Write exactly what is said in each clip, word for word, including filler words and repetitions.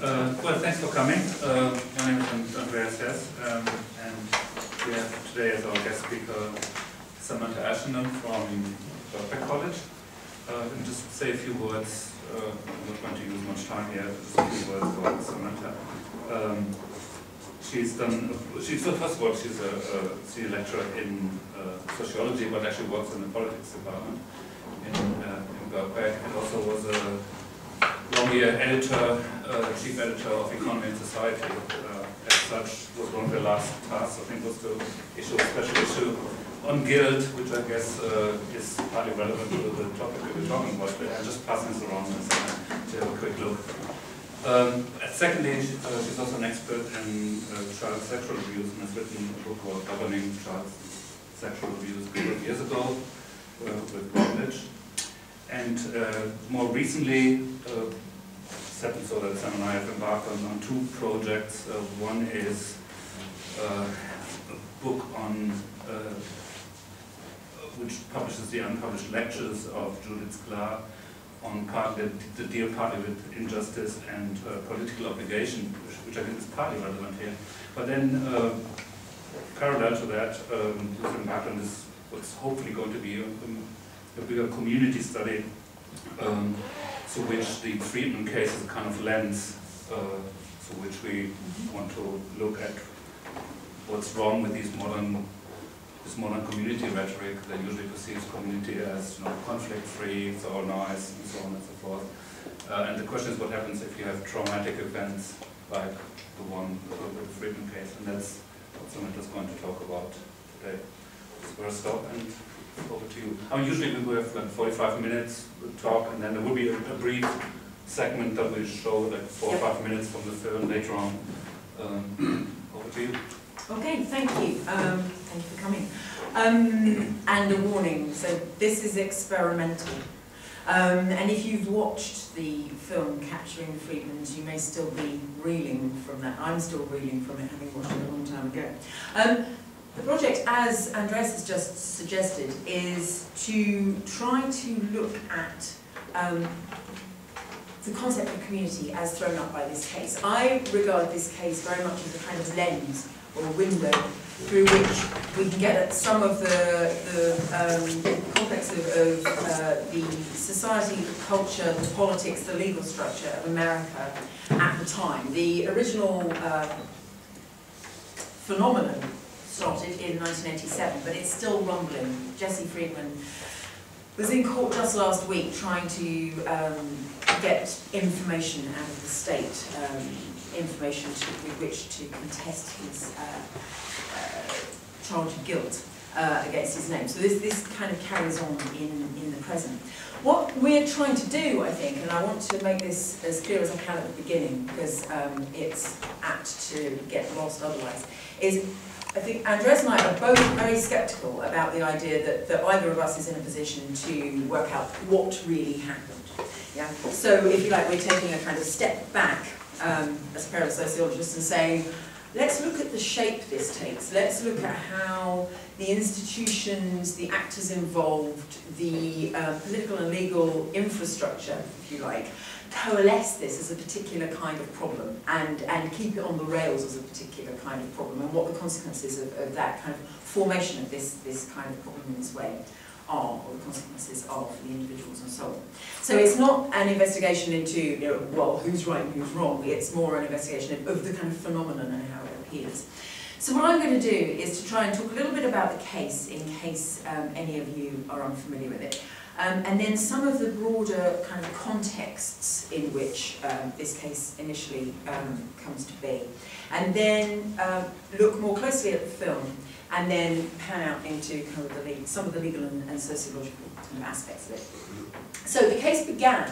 Uh, well, thanks for coming. Uh, my name is Andreas Hess, um, and we have today as our guest speaker Samantha Ashenden from Birkbeck College. Uh, and just say a few words. Uh, I'm not going to use much time here. Just a few words about Samantha. Um, she's done. She's so first of all, she's a, a senior lecturer in uh, sociology, but actually works in the politics department in, uh, in Birkbeck, and also was a long-year editor, uh, chief editor of Economy and Society. Uh, as such, was one of the last tasks, I think, was to issue a special issue on guilt, which I guess uh, is partly relevant to the topic we were talking about, but I'm just passing this around to have a quick look. Um, secondly, she, uh, she's also an expert in uh, child sexual abuse and has written a book called Governing Child Sexual Abuse a couple of years ago uh, with Bromwich. And uh, more recently, uh, Seth so that Sam and I have embarked on, on two projects. Uh, one is uh, a book on uh, which publishes the unpublished lectures of Judith Clark on part, the, the deal partly with injustice and uh, political obligation, which, which I think is partly relevant here. But then, uh, parallel to that, um, we've embarked on this what's hopefully going to be a, a bigger community study um, through which the Friedman case is a kind of lens uh, through which we want to look at what's wrong with these modern this modern community rhetoric that usually perceives community as you know, conflict-free, it's all nice, and so on and so forth. Uh, and the question is what happens if you have traumatic events like the one with the Friedman case, and that's what Samantha's going to talk about today. So we'll stop and over to you. I mean, usually we have like forty-five minutes talk, and then there will be a, a brief segment that will show like four or five minutes from the film later on. Um, over to you. Okay, thank you. Um, thank you for coming. Um, and a warning, so this is experimental. Um, and if you've watched the film Capturing the Friedmans, you may still be reeling from that. I'm still reeling from it, having watched it a long time ago. Um, The project, as Andreas has just suggested, is to try to look at um, the concept of community as thrown up by this case. I regard this case very much as a kind of lens or a window through which we can get at some of the, the um, complex of, of uh, the society, the culture, the politics, the legal structure of America at the time. The original uh, phenomenon started in nineteen eighty-seven, but it's still rumbling. Jesse Friedman was in court just last week trying to um, get information out of the state, um, information to, with which to contest his uh, uh, charge of guilt uh, against his name. So this, this kind of carries on in, in the present. What we're trying to do, I think, and I want to make this as clear as I can at the beginning, because um, it's apt to get lost otherwise, is I think Andreas and I are both very sceptical about the idea that, that either of us is in a position to work out what really happened. Yeah? So, if you like, we're taking a kind of step back um, as a pair of sociologists and saying, let's look at the shape this takes. Let's look at how the institutions, the actors involved, the uh, political and legal infrastructure, if you like, coalesce this as a particular kind of problem and, and keep it on the rails as a particular kind of problem, and what the consequences of, of that kind of formation of this, this kind of problem in this way are, or the consequences are for the individuals and so on. So it's not an investigation into, you know, well, who's right and who's wrong, it's more an investigation of the kind of phenomenon and how it appears. So what I'm going to do is to try and talk a little bit about the case in case um, any of you are unfamiliar with it. Um, and then some of the broader kind of contexts in which um, this case initially um, comes to be. And then uh, look more closely at the film and then pan out into kind of the legal, some of the legal and, and sociological kind of aspects of it. So the case began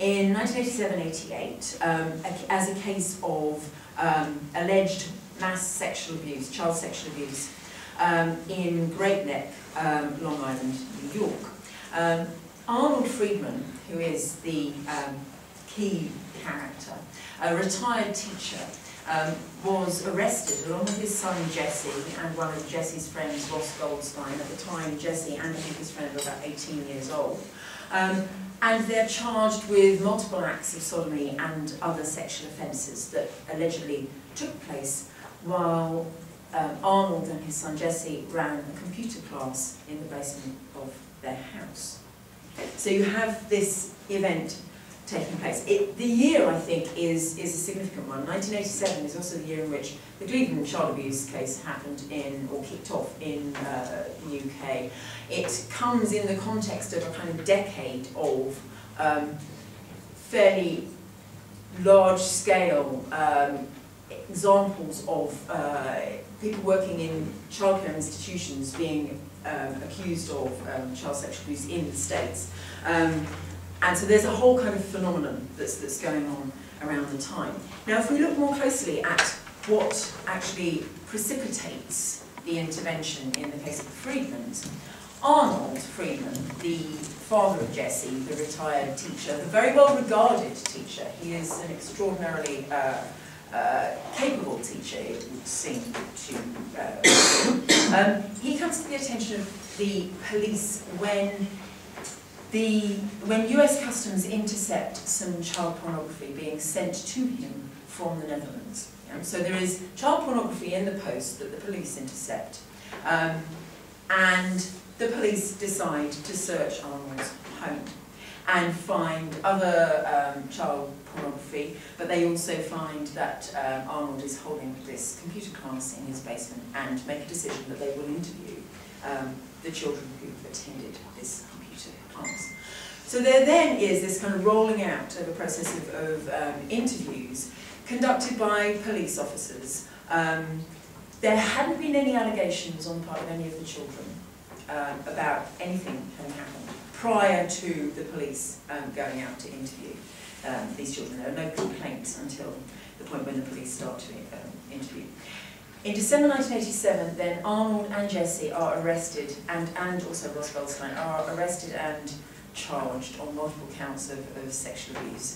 in nineteen eighty-seven eighty-eight um, as a case of um, alleged mass sexual abuse, child sexual abuse um, in Great Neck, um, Long Island, New York. Um, Arnold Friedman, who is the um, key character, a retired teacher, um, was arrested along with his son Jesse and one of Jesse's friends, Ross Goldstein. At the time, Jesse and I think his friend were about eighteen years old. Um, and they're charged with multiple acts of sodomy and other sexual offences that allegedly took place while um, Arnold and his son Jesse ran a computer class in the basement of their house. So you have this event taking place. It, the year, I think, is, is a significant one. nineteen eighty-seven is also the year in which the Cleveland child abuse case happened in, or kicked off in uh, the U K. It comes in the context of a kind of decade of um, fairly large-scale um, examples of uh, people working in childcare institutions being um, accused of um, child sexual abuse in the States. Um, And so there's a whole kind of phenomenon that's, that's going on around the time. Now, if we look more closely at what actually precipitates the intervention in the case of the Friedmans, Arnold Friedman, the father of Jesse, the retired teacher, the very well-regarded teacher, he is an extraordinarily uh, uh, capable teacher, it would seem to. Uh, um, he comes to the attention of the police when The, when U S Customs intercept some child pornography being sent to him from the Netherlands. Um, so there is child pornography in the post that the police intercept. Um, and the police decide to search Arnold's home and find other um, child pornography, but they also find that uh, Arnold is holding this computer class in his basement and make a decision that they will interview um, the children who attended this computer class. So there then is this kind of rolling out of a process of, of um, interviews conducted by police officers. Um, there hadn't been any allegations on the part of any of the children uh, about anything having happened prior to the police um, going out to interview um, these children. There are no complaints until the point when the police start to um, interview. In December nineteen eighty-seven, then Arnold and Jesse are arrested, and, and also Ross Goldstein are arrested and charged on multiple counts of, of sexual abuse.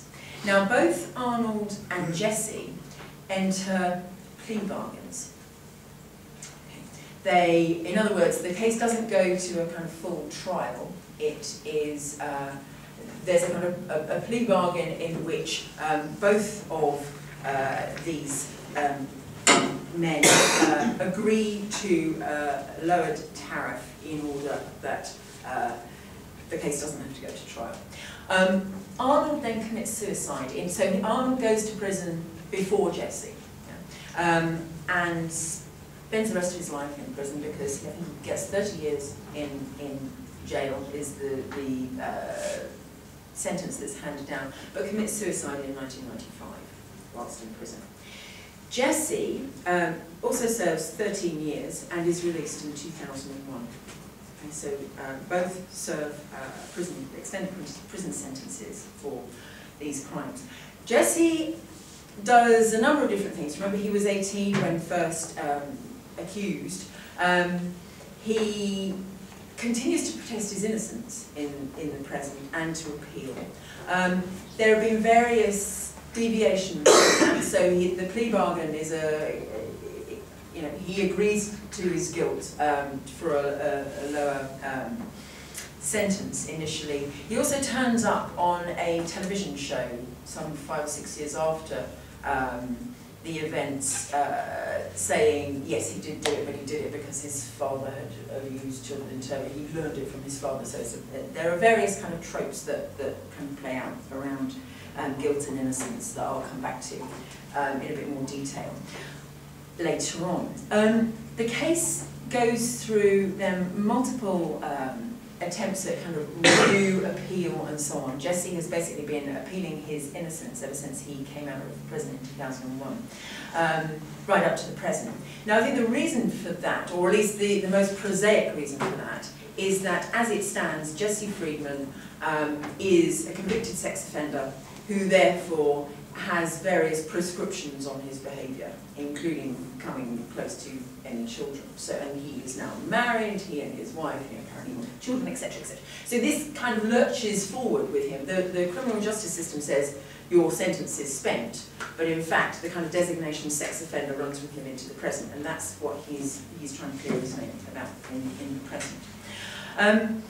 Now, both Arnold and Jesse enter plea bargains. They, in other words, the case doesn't go to a kind of full trial. It is uh, there's a kind of a, a plea bargain in which um, both of uh, these um, men uh, agree to a uh, lowered tariff in order that uh, the case doesn't have to go to trial. Um, Arnold then commits suicide, and so Arnold goes to prison before Jesse, yeah, um, and spends the rest of his life in prison because I think he gets thirty years in, in jail is the, the uh, sentence that's handed down, but commits suicide in nineteen ninety-five whilst in prison. Jesse um, also serves thirteen years and is released in two thousand one. And so um, both serve uh, prison, extended prison sentences for these crimes. Jesse does a number of different things. Remember, he was eighteen when first um, accused. Um, he continues to protest his innocence in, in the present and to appeal. Um, there have been various deviations, and so he, the plea bargain is a, you know, he agrees to his guilt um, for a, a, a lower um, sentence initially. He also turns up on a television show some five or six years after um, the events, uh, saying yes, he did do it, but he did it because his father had abused children in terror. He learned it from his father. So it's a, there are various kind of tropes that that can play out around Um, guilt and innocence that I'll come back to um, in a bit more detail later on. Um, the case goes through them multiple um, attempts at kind of review, appeal, and so on. Jesse has basically been appealing his innocence ever since he came out of prison in two thousand one, um, right up to the present. Now, I think the reason for that, or at least the, the most prosaic reason for that, is that as it stands, Jesse Friedman um, is a convicted sex offender who therefore has various prescriptions on his behaviour, including coming close to any children. So, and he is now married, he and his wife, you know, apparently children, et cetera, et cetera. So this kind of lurches forward with him. The, the criminal justice system says your sentence is spent, but in fact the kind of designation sex offender runs from him into the present, and that's what he's, he's trying to clear his name about in, in the present. Um,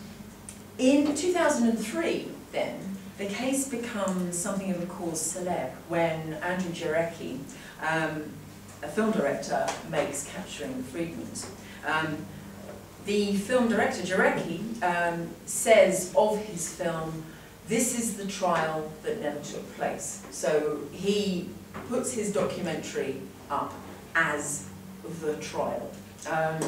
in two thousand three, then, the case becomes something of a cause célèbre when Andrew Jarecki, um, a film director, makes Capturing the Friedmans. Um, the film director, Jarecki, um, says of his film, "This is the trial that never took place." So he puts his documentary up as the trial. Um,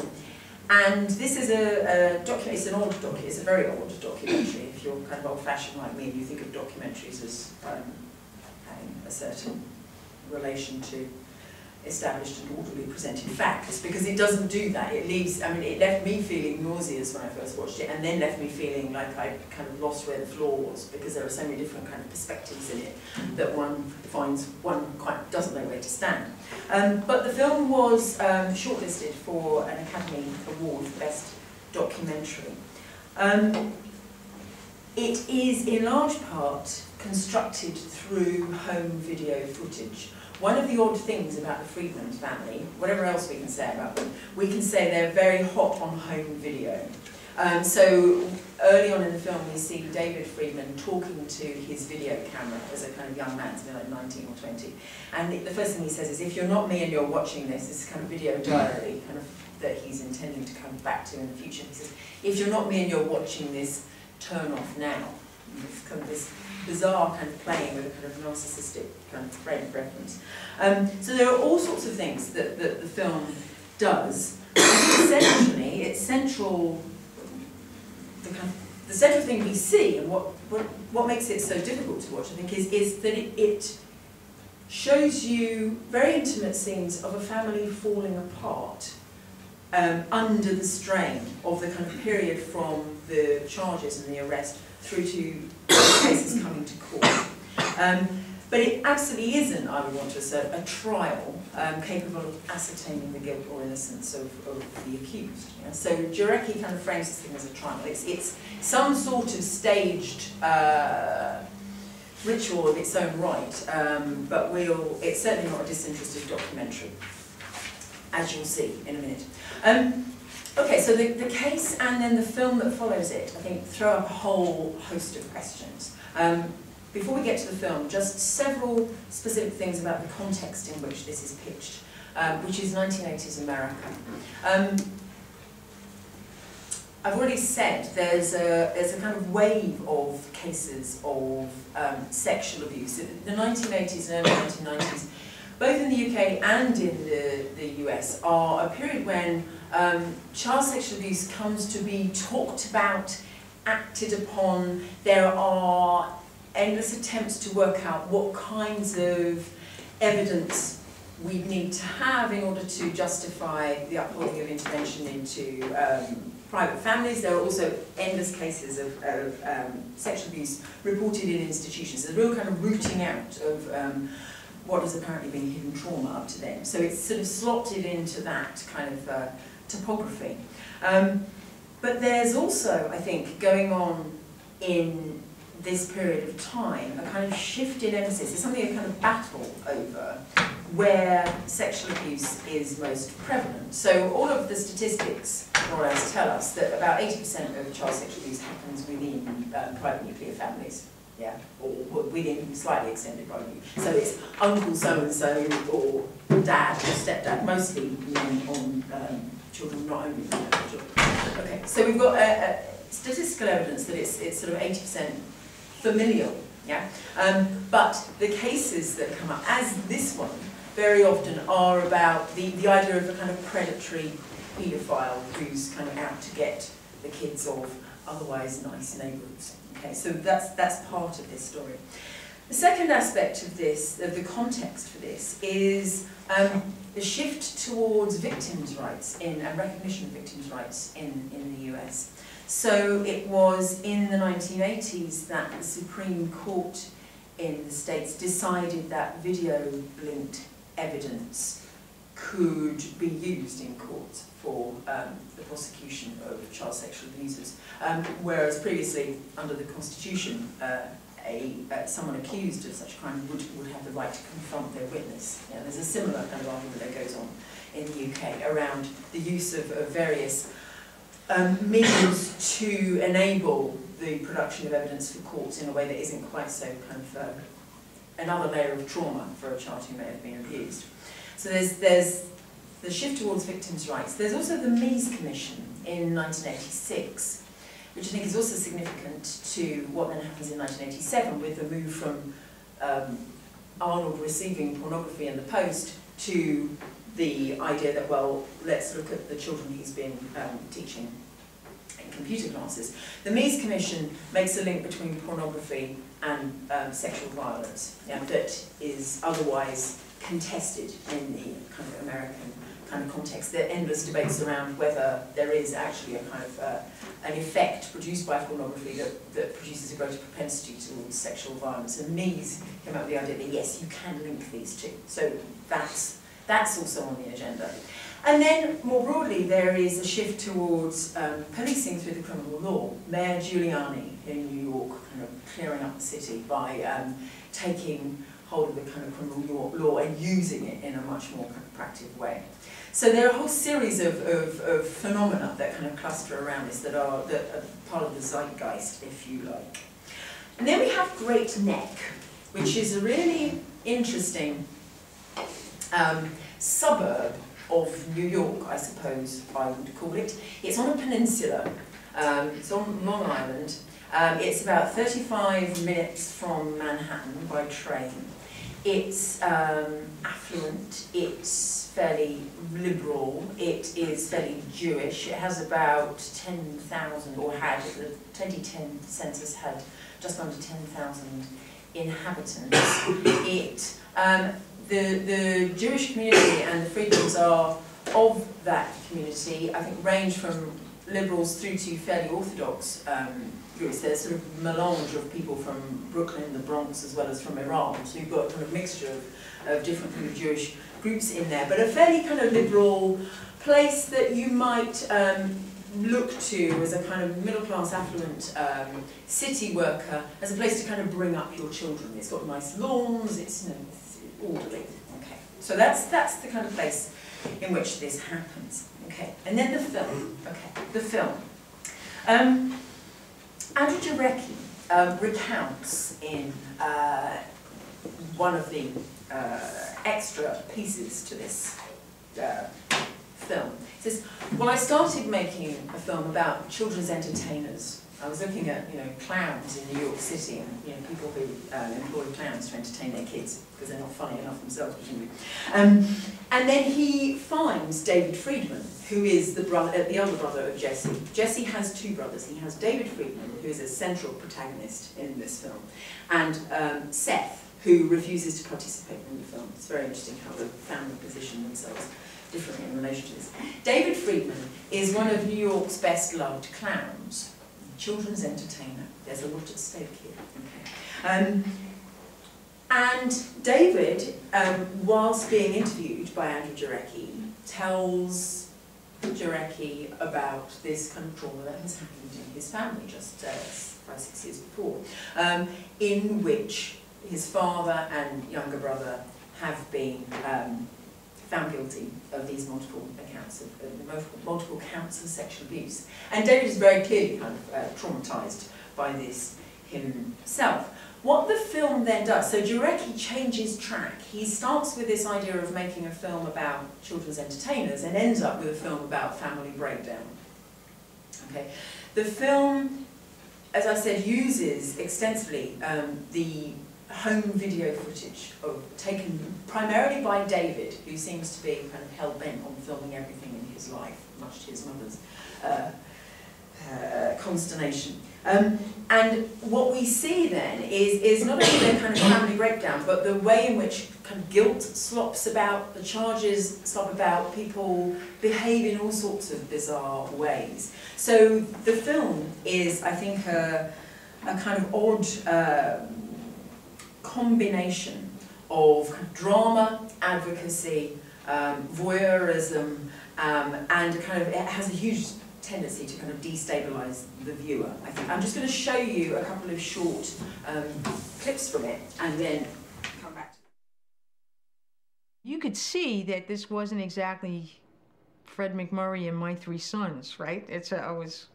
and this is a, a document, it's an old document, it's a very old documentary. If you're kind of old-fashioned like me and you think of documentaries as um, having a certain relation to established and orderly presented facts, because it doesn't do that. It leaves, I mean, it left me feeling nauseous when I first watched it, and then left me feeling like I kind of lost where the floor was, because there are so many different kind of perspectives in it that one finds one quite doesn't know where to stand. Um, but the film was um, shortlisted for an Academy Award for Best Documentary. Um, it is in large part constructed through home video footage. One of the odd things about the Friedman family, whatever else we can say about them, we can say they're very hot on home video. Um, so early on in the film we see David Friedman talking to his video camera as a kind of young man, something like nineteen or twenty. And the first thing he says is, if you're not me and you're watching this, this is kind of video diary kind of that he's intending to come back to in the future. He says, if you're not me and you're watching this, turn off now. It's kind of this bizarre kind of playing with a kind of narcissistic kind of frame of reference. Um, so there are all sorts of things that, that the film does. Essentially, its central, the, kind of, the central thing we see, and what, what what makes it so difficult to watch, I think, is is that it, it shows you very intimate scenes of a family falling apart um, under the strain of the kind of period from the charges and the arrest through to cases coming to court. Um, but it absolutely isn't, I would want to assert, a trial um, capable of ascertaining the guilt or innocence of, of the accused. You know? So Jarecki kind of frames this thing as a trial. It's, it's some sort of staged uh, ritual of its own right, um, but we'll, it's certainly not a disinterested documentary, as you'll see in a minute. Um, Okay, so the, the case and then the film that follows it, I think, throw up a whole host of questions. Um, before we get to the film, just several specific things about the context in which this is pitched, um, which is nineteen eighties America. Um, I've already said there's a, there's a kind of wave of cases of um, sexual abuse. The nineteen eighties and early nineteen nineties, both in the U K and in the, the U S, are a period when Um, child sexual abuse comes to be talked about, acted upon. There are endless attempts to work out what kinds of evidence we need to have in order to justify the upholding of intervention into um, private families. There are also endless cases of, of um, sexual abuse reported in institutions. There's a real kind of rooting out of um, what has apparently been hidden trauma up to then. So it's sort of slotted into that kind of uh, topography. Um, but there's also, I think, going on in this period of time, a kind of shift in emphasis. It's something a kind of battle over where sexual abuse is most prevalent. So all of the statistics more or less tell us that about eighty percent of child sexual abuse happens within um, private nuclear families. Yeah, or within slightly extended family. So it's uncle so-and-so or dad or stepdad, mostly men on um, children, not only men on children. Okay, so we've got uh, uh, statistical evidence that it's, it's sort of eighty percent familial, yeah? Um, but the cases that come up, as this one, very often are about the, the idea of a kind of predatory paedophile who's kind of out to get the kids of otherwise nice neighbours. Okay, so that's that's part of this story. The second aspect of this, of the context for this, is um, the shift towards victims' rights in and recognition of victims' rights in, in the U S. So it was in the nineteen eighties that the Supreme Court in the States decided that video-linked evidence could be used in courts for um, the prosecution of child sexual abusers, um, whereas previously, under the Constitution, uh, a uh, someone accused of such crime would, would have the right to confront their witness. You know, there's a similar kind of argument that goes on in the U K around the use of, of various um, means to enable the production of evidence for courts in a way that isn't quite so kind of uh, another layer of trauma for a child who may have been abused. So there's, there's the shift towards victims' rights. There's also the Meese Commission in nineteen eighty-six, which I think is also significant to what then happens in nineteen eighty-seven with the move from um, Arnold receiving pornography in the post to the idea that, well, let's look at the children he's been um, teaching in computer classes. The Meese Commission makes a link between pornography and um, sexual violence, yeah, that is otherwise contested in the kind of American kind of context. There are endless debates around whether there is actually a kind of uh, an effect produced by pornography that, that produces a greater propensity towards sexual violence. And Meese came up with the idea that yes, you can link these two. So that's that's also on the agenda. And then more broadly, there is a shift towards um, policing through the criminal law. Mayor Giuliani in New York kind of clearing up the city by um, taking hold of the kind of criminal law and using it in a much more kind of practical way. So there are a whole series of, of, of phenomena that kind of cluster around this that are, that are part of the zeitgeist, if you like. And then we have Great Neck, which is a really interesting um, suburb of New York, I suppose I would call it. It's on a peninsula, um, it's on Long Island. Um, it's about thirty-five minutes from Manhattan by train. It's um, affluent, it's fairly liberal, it is fairly Jewish. It has about ten thousand, or had, the twenty ten census had just under ten thousand inhabitants. It, um, the, the Jewish community and the Friedmans are of that community, I think, range from liberals through to fairly orthodox um, groups. There's sort of melange of people from Brooklyn, the Bronx, as well as from Iran. So you've got a kind of mixture of, of different kind of Jewish groups in there, but a fairly kind of liberal place that you might um, look to as a kind of middle-class affluent um, city worker, as a place to kind of bring up your children. It's got nice lawns, it's, you know, it's orderly. Okay, so that's that's the kind of place in which this happens. Okay, and then the film. Okay, the film. Um, Andrew Jarecki um, recounts in uh, one of the uh, extra pieces to this uh, film. He says, well, I started making a film about children's entertainers. I was looking at, you know, clowns in New York City and, you know, people who uh, employ clowns to entertain their kids because they're not funny enough themselves, presumably. Um, and then he finds David Friedman, who is the brother, uh, the other brother of Jesse. Jesse has two brothers. He has David Friedman, who is a central protagonist in this film, and um, Seth, who refuses to participate in the film. It's very interesting how the family position themselves differently in relation to this. David Friedman is one of New York's best-loved clowns. Children's entertainer. There's a lot at stake here. Okay. Um, and David, um, whilst being interviewed by Andrew Jarecki, tells Jarecki about this kind of trauma that has happened in his family just uh, five, six years before, um, in which his father and younger brother have been um, found guilty of these multiple accounts of uh, multiple counts of sexual abuse, and David is very clearly kind of uh, traumatized by this himself. What the film then does, so Jarecki changes track. He starts with this idea of making a film about children's entertainers and ends up with a film about family breakdown. Okay, the film, as I said, uses extensively um, the home video footage of, taken primarily by David, who seems to be kind of hell-bent on filming everything in his life, much to his mother's uh, uh, consternation. Um, and what we see then is, is not only their kind of family breakdown, but the way in which kind of guilt slops about, the charges slop about, people behave in all sorts of bizarre ways. So the film is, I think, a, a kind of odd uh, combination of drama, advocacy, um, voyeurism, um, and kind of, it has a huge tendency to kind of destabilize the viewer, I think. I'm just going to show you a couple of short um, clips from it and then come back to it. You could see that this wasn't exactly Fred McMurray and My Three Sons, right? It's a, I was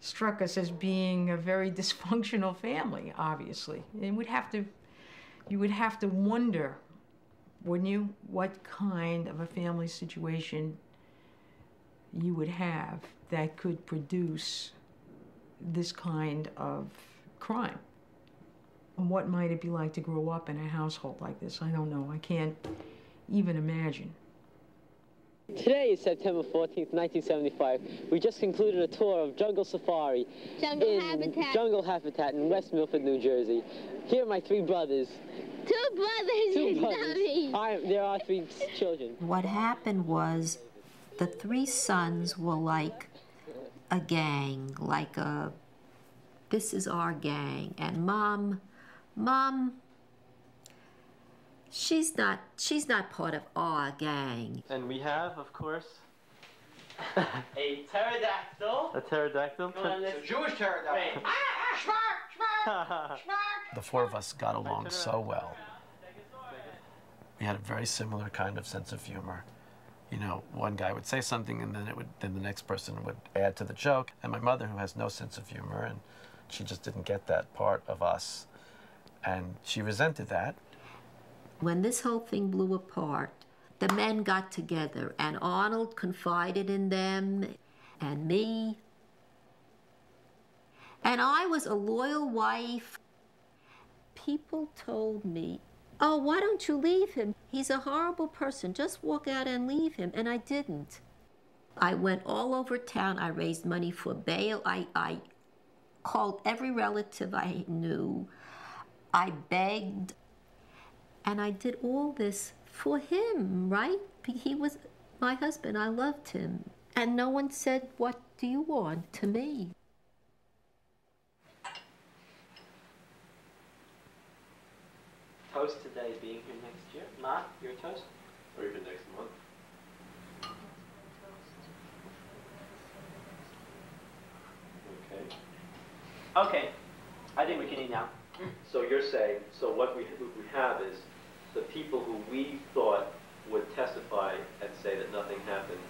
struck us as being a very dysfunctional family, obviously. It would have to, you would have to wonder, wouldn't you, what kind of a family situation you would have that could produce this kind of crime. And what might it be like to grow up in a household like this? I don't know. I can't even imagine. Today is September fourteenth, nineteen seventy-five. We just concluded a tour of Jungle Safari Jungle in Habitat. Jungle Habitat in West Milford, New Jersey. Here are my three brothers. Two brothers Two and brothers. I, there are three children. What happened was the three sons were like a gang, like a, this is our gang. And mom, mom, She's not, she's not part of our gang. And we have, of course, a pterodactyl. A pterodactyl. A Jewish pterodactyl. The four of us got along so well. We had a very similar kind of sense of humor. You know, one guy would say something and then it would, then the next person would add to the joke. And my mother, who has no sense of humor, and she just didn't get that part of us. And she resented that. When this whole thing blew apart, the men got together, and Arnold confided in them and me. And I was a loyal wife. People told me, oh, why don't you leave him? He's a horrible person. Just walk out and leave him. And I didn't. I went all over town. I raised money for bail. I, I called every relative I knew. I begged. And I did all this for him, right? He was my husband. I loved him. And no one said, what do you want to me? Toast today being here next year. Mark, your toast? Or even next month. Okay. Okay. I think we can eat now. So you're saying, so what we, what we have is the people who we thought would testify and say that nothing happened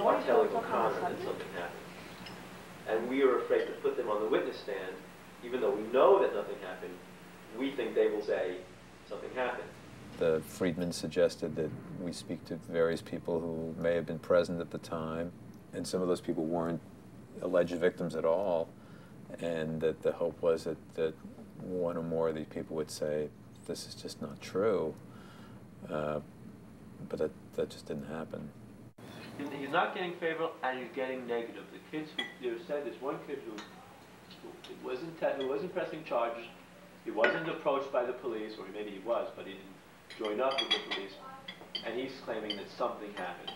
are telling O'Connor that something happened. And we are afraid to put them on the witness stand, even though we know that nothing happened, we think they will say something happened. The Friedman suggested that we speak to various people who may have been present at the time, and some of those people weren't alleged victims at all, and that the hope was that, that one or more of these people would say, this is just not true, uh, but that, that just didn't happen. He's not getting favorable, and he's getting negative. The kids who, there said there's one kid who, who, wasn't who wasn't pressing charges, he wasn't approached by the police, or maybe he was, but he didn't join up with the police, and he's claiming that something happened.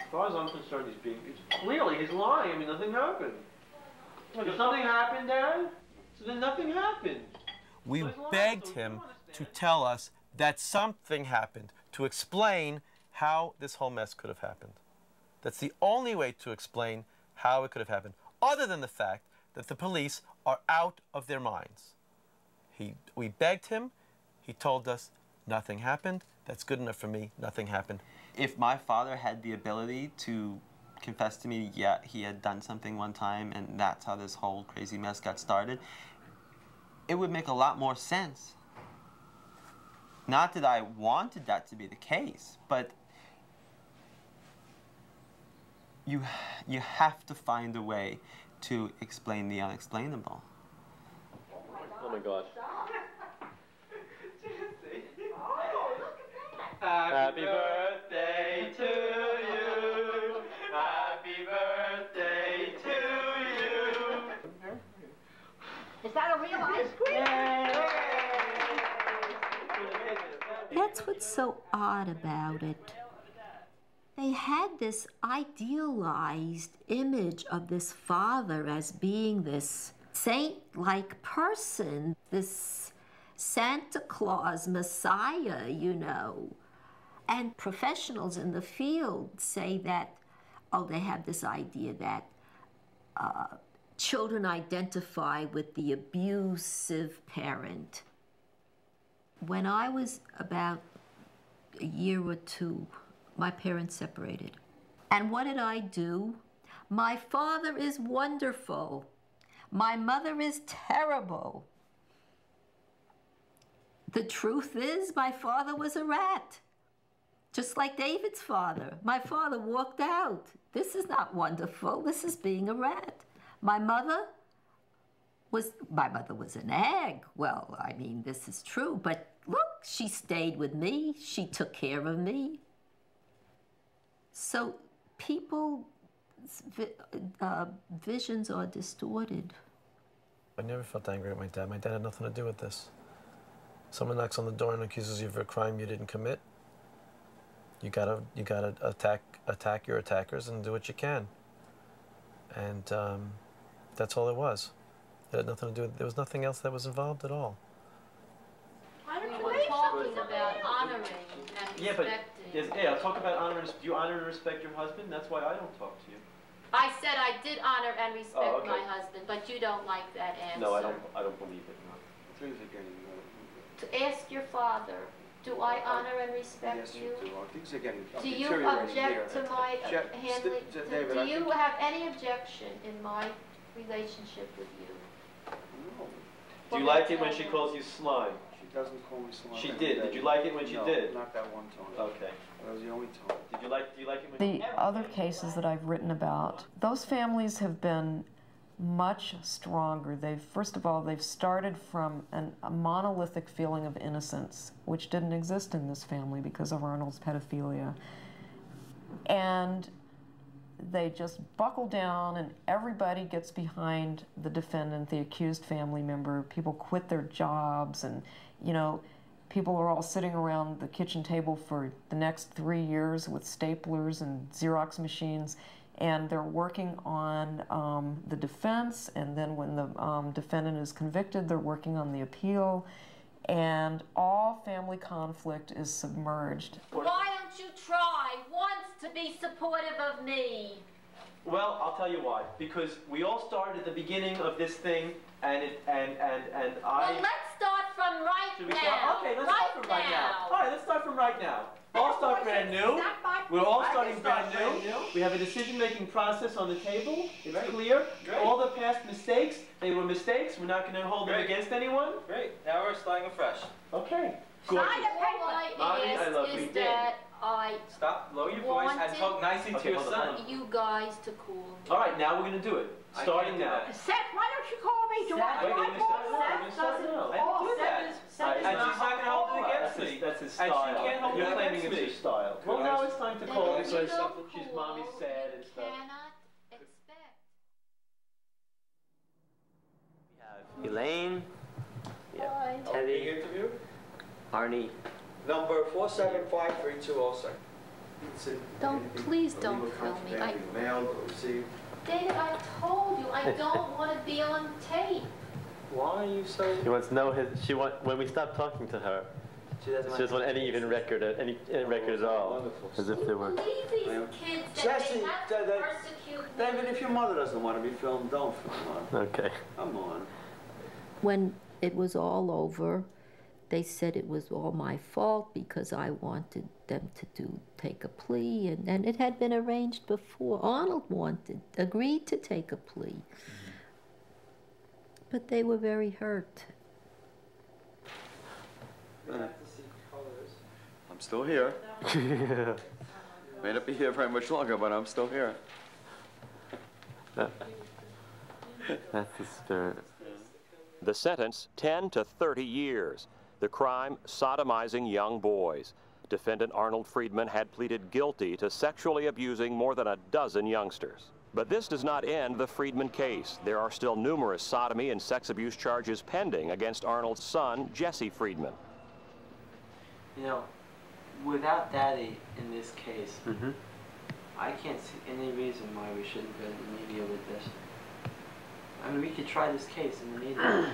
As far as I'm concerned, he's being, he's, clearly he's lying, I mean, nothing happened. Well, did something happen, Dad? So then nothing happened. We begged him to tell us that something happened, to explain how this whole mess could have happened. That's the only way to explain how it could have happened, other than the fact that the police are out of their minds. He, we begged him. He told us nothing happened. That's good enough for me. Nothing happened. If my father had the ability to confessed to me, yeah, he had done something one time, and that's how this whole crazy mess got started, it would make a lot more sense. Not that I wanted that to be the case, but you, you have to find a way to explain the unexplainable. Oh my gosh. Happy birthday to you. Is that a real ice cream? That's what's so odd about it. They had this idealized image of this father as being this saint-like person, this Santa Claus messiah, you know. And professionals in the field say that oh, they have this idea that uh, children identify with the abusive parent. When I was about a year or two, my parents separated. And what did I do? My father is wonderful. My mother is terrible. The truth is, my father was a rat, just like David's father. My father walked out. This is not wonderful. This is being a rat. My mother was, my mother was an egg. Well, I mean, this is true, but look, she stayed with me. She took care of me. So people's uh, visions are distorted. I never felt angry at my dad. My dad had nothing to do with this. Someone knocks on the door and accuses you of a crime you didn't commit. You gotta, you gotta attack, attack your attackers and do what you can. And um, that's all it was. It had nothing to do with. There was nothing else that was involved at all. We were talking about honoring and yeah, respecting. Yes, yeah, I'll talk about honor and respect. Do you honor and respect your husband? That's why I don't talk to you. I said I did honor and respect oh, okay. my husband, but you don't like that answer. No, I don't. I don't believe it. No. The truth again. To ask your father, do I honor and respect yes, you? you? Do, I think so again, do you object here. to my Je handling? Je to, David, do I you have any objection in my relationship with you? No. Do you like it when she calls you slime? Doesn't call me slime. She did. Day. Did you like it when she no, did? Not that one time. Okay. That was the only time. Did you like? Do you like it when? The she other cases that I've written about, those families have been much stronger. They've first of all, they've started from an, a monolithic feeling of innocence, which didn't exist in this family because of Arnold's pedophilia, and they just buckle down and everybody gets behind the defendant, the accused family member. People quit their jobs and, you know, people are all sitting around the kitchen table for the next three years with staplers and Xerox machines, and they're working on um, the defense, and then when the um, defendant is convicted, they're working on the appeal, and all family conflict is submerged. Why don't you try once to be supportive of me? Well, I'll tell you why. Because we all started at the beginning of this thing, and it, and and and I. Well, let's start from right now. Start? Okay, let's right start from now. right now. All right, let's start from right now. All start brand new. We're all starting start brand new. new. We have a decision-making process on the table. It's Great. clear. Great. All the past mistakes, they were mistakes. We're not going to hold Great. them against anyone. Great. Now we're starting afresh. Okay. Gorgeous. All I ask I love is that I Stop, lower your voice and talk nicely okay, to your son. you guys to cool down. All right, now we're going to do it. Starting now. Seth, why don't you call me? Do Seth, I wait, I call Seth? Seth doesn't call. Seth, Seth is Seth is and not she's not going to hold it against me. That's his style. And she can't hold it against me. You're claiming it's your style. Well, now it's time to call her. She's mommy's sad and stuff. Cannot expect. We have Elaine. Hi. Teddy. Big interview. Arnie. Number four seven five three two zero sir. Don't, please don't tell me. I, David, I told you, I don't want to be on tape. Why are you so... She wants no, his, she want, when we stop talking to her, she doesn't she want, doesn't want any even record, any, any oh, record at all. Wonderful. As if there were... Kids that Jesse, they have to persecute David, me. If your mother doesn't want to be filmed, don't film her. Okay. Come on. When it was all over, they said it was all my fault because I wanted them to do take a plea, and, and it had been arranged before. Arnold wanted, agreed to take a plea. Mm-hmm. But they were very hurt. We have to see colors. I'm still here. yeah. May not be here very much longer, but I'm still here. That's the spirit. The sentence, ten to thirty years. The crime, sodomizing young boys. Defendant Arnold Friedman had pleaded guilty to sexually abusing more than a dozen youngsters. But this does not end the Friedman case. There are still numerous sodomy and sex abuse charges pending against Arnold's son, Jesse Friedman. You know, without Daddy in this case, mm-hmm. I can't see any reason why we shouldn't go to the media with this. I mean, we could try this case in the media.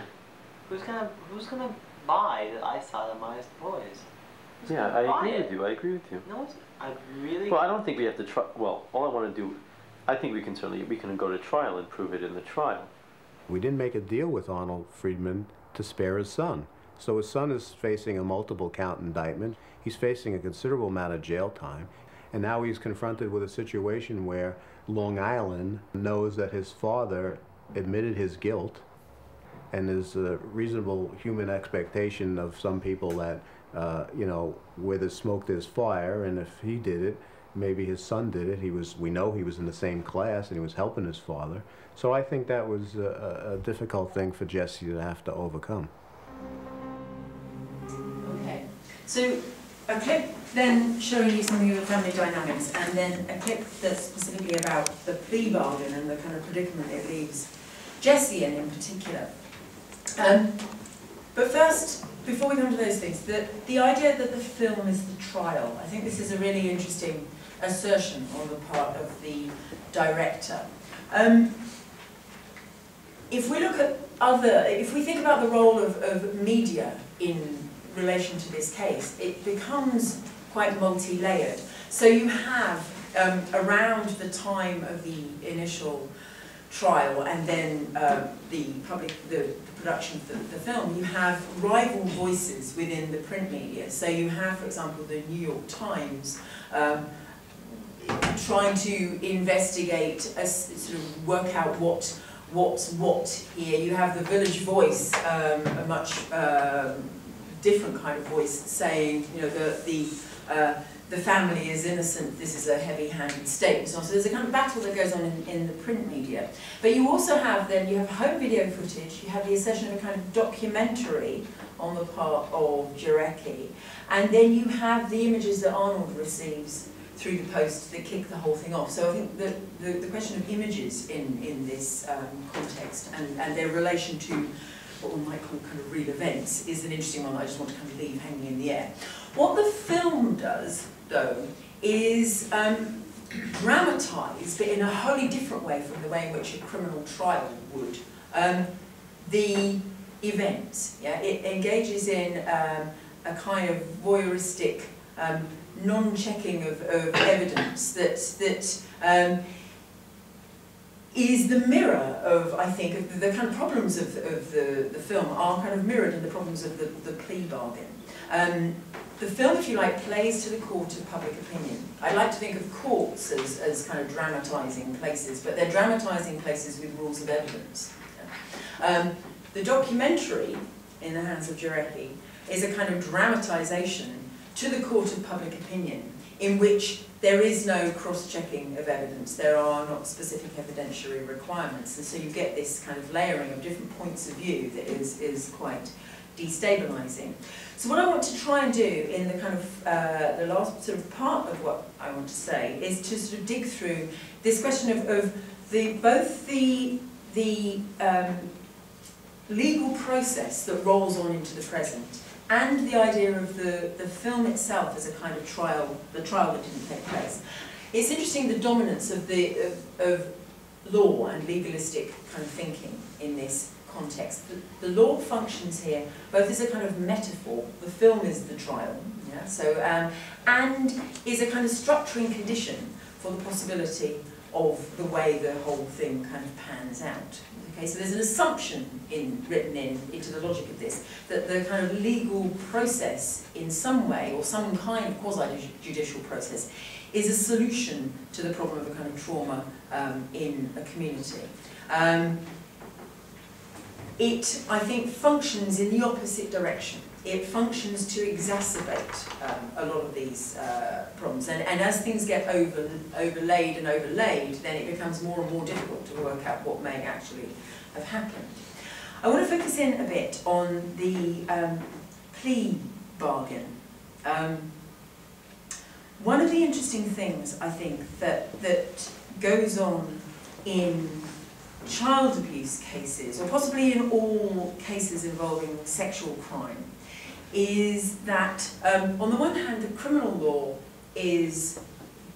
Who's gonna, who's gonna buy that I sodomized boys? Who's yeah, I agree it? with you. I agree with you. No, it's, I really. Well, I don't think we have to try. Well, all I want to do I think we can certainly, we can go to trial and prove it in the trial. We didn't make a deal with Arnold Friedman to spare his son. So his son is facing a multiple count indictment. He's facing a considerable amount of jail time. And now he's confronted with a situation where Long Island knows that his father admitted his guilt, and there's a reasonable human expectation of some people that, uh, you know, where there's smoke, there's fire, and if he did it, maybe his son did it. He was, we know he was in the same class, and he was helping his father. So I think that was a, a difficult thing for Jesse to have to overcome. Okay. So a clip then showing you something of the family dynamics, and then a clip that's specifically about the plea bargain and the kind of predicament it leaves Jesse in, in particular. Um, but first, before we come to those things, the, the idea that the film is the trial, I think this is a really interesting assertion on the part of the director. Um, if we look at other, if we think about the role of, of media in relation to this case, it becomes quite multi-layered. So you have, um, around the time of the initial trial and then uh, the public, the, the production of the, the film, you have rival voices within the print media. So you have, for example, the New York Times um, trying to investigate, a, sort of work out what what's what here. You have the Village Voice, um, a much um, different kind of voice saying, you know, the the uh, the family is innocent, this is a heavy-handed statement. So there's a kind of battle that goes on in, in the print media. But you also have then, you have home video footage, you have the assertion of a kind of documentary on the part of Jarecki, and then you have the images that Arnold receives through the post that kick the whole thing off. So I think the, the, the question of images in, in this um, context and, and their relation to what we might call kind of real events is an interesting one that I just want to kind of leave hanging in the air. What the film does, though, is um, dramatise, but in a wholly different way from the way in which a criminal trial would, um, the events. Yeah? It engages in um, a kind of voyeuristic um, non-checking of, of evidence that, that um, is the mirror of, I think, of the, the kind of problems of, of the, the film are kind of mirrored in the problems of the, the plea bargain. Um, the film, if you like, plays to the court of public opinion. I like to think of courts as, as kind of dramatising places, but they're dramatising places with rules of evidence. Um, the documentary, in the hands of Jarecki, is a kind of dramatisation to the court of public opinion, in which there is no cross-checking of evidence, there are not specific evidentiary requirements, and so you get this kind of layering of different points of view that is, is quite destabilising. So what I want to try and do in the kind of, uh, the last sort of part of what I want to say is to sort of dig through this question of, of the, both the, the um, legal process that rolls on into the present, and the idea of the, the film itself as a kind of trial, the trial that didn't take place. It's interesting the dominance of, the, of, of law and legalistic kind of thinking in this context. The, the law functions here both as a kind of metaphor, the film is the trial, yeah? So, um, and is a kind of structuring condition for the possibility of the way the whole thing kind of pans out. Okay, so there's an assumption in, written in into the logic of this that the kind of legal process in some way, or some kind of quasi-judicial process, is a solution to the problem of a kind of trauma um, in a community. Um, it, I think, functions in the opposite direction. It functions to exacerbate um, a lot of these uh, problems. And, and as things get over, overlaid and overlaid, then it becomes more and more difficult to work out what may actually have happened. I want to focus in a bit on the um, plea bargain. Um, one of the interesting things, I think, that, that goes on in child abuse cases, or possibly in all cases involving sexual crime, is that um, on the one hand the criminal law is,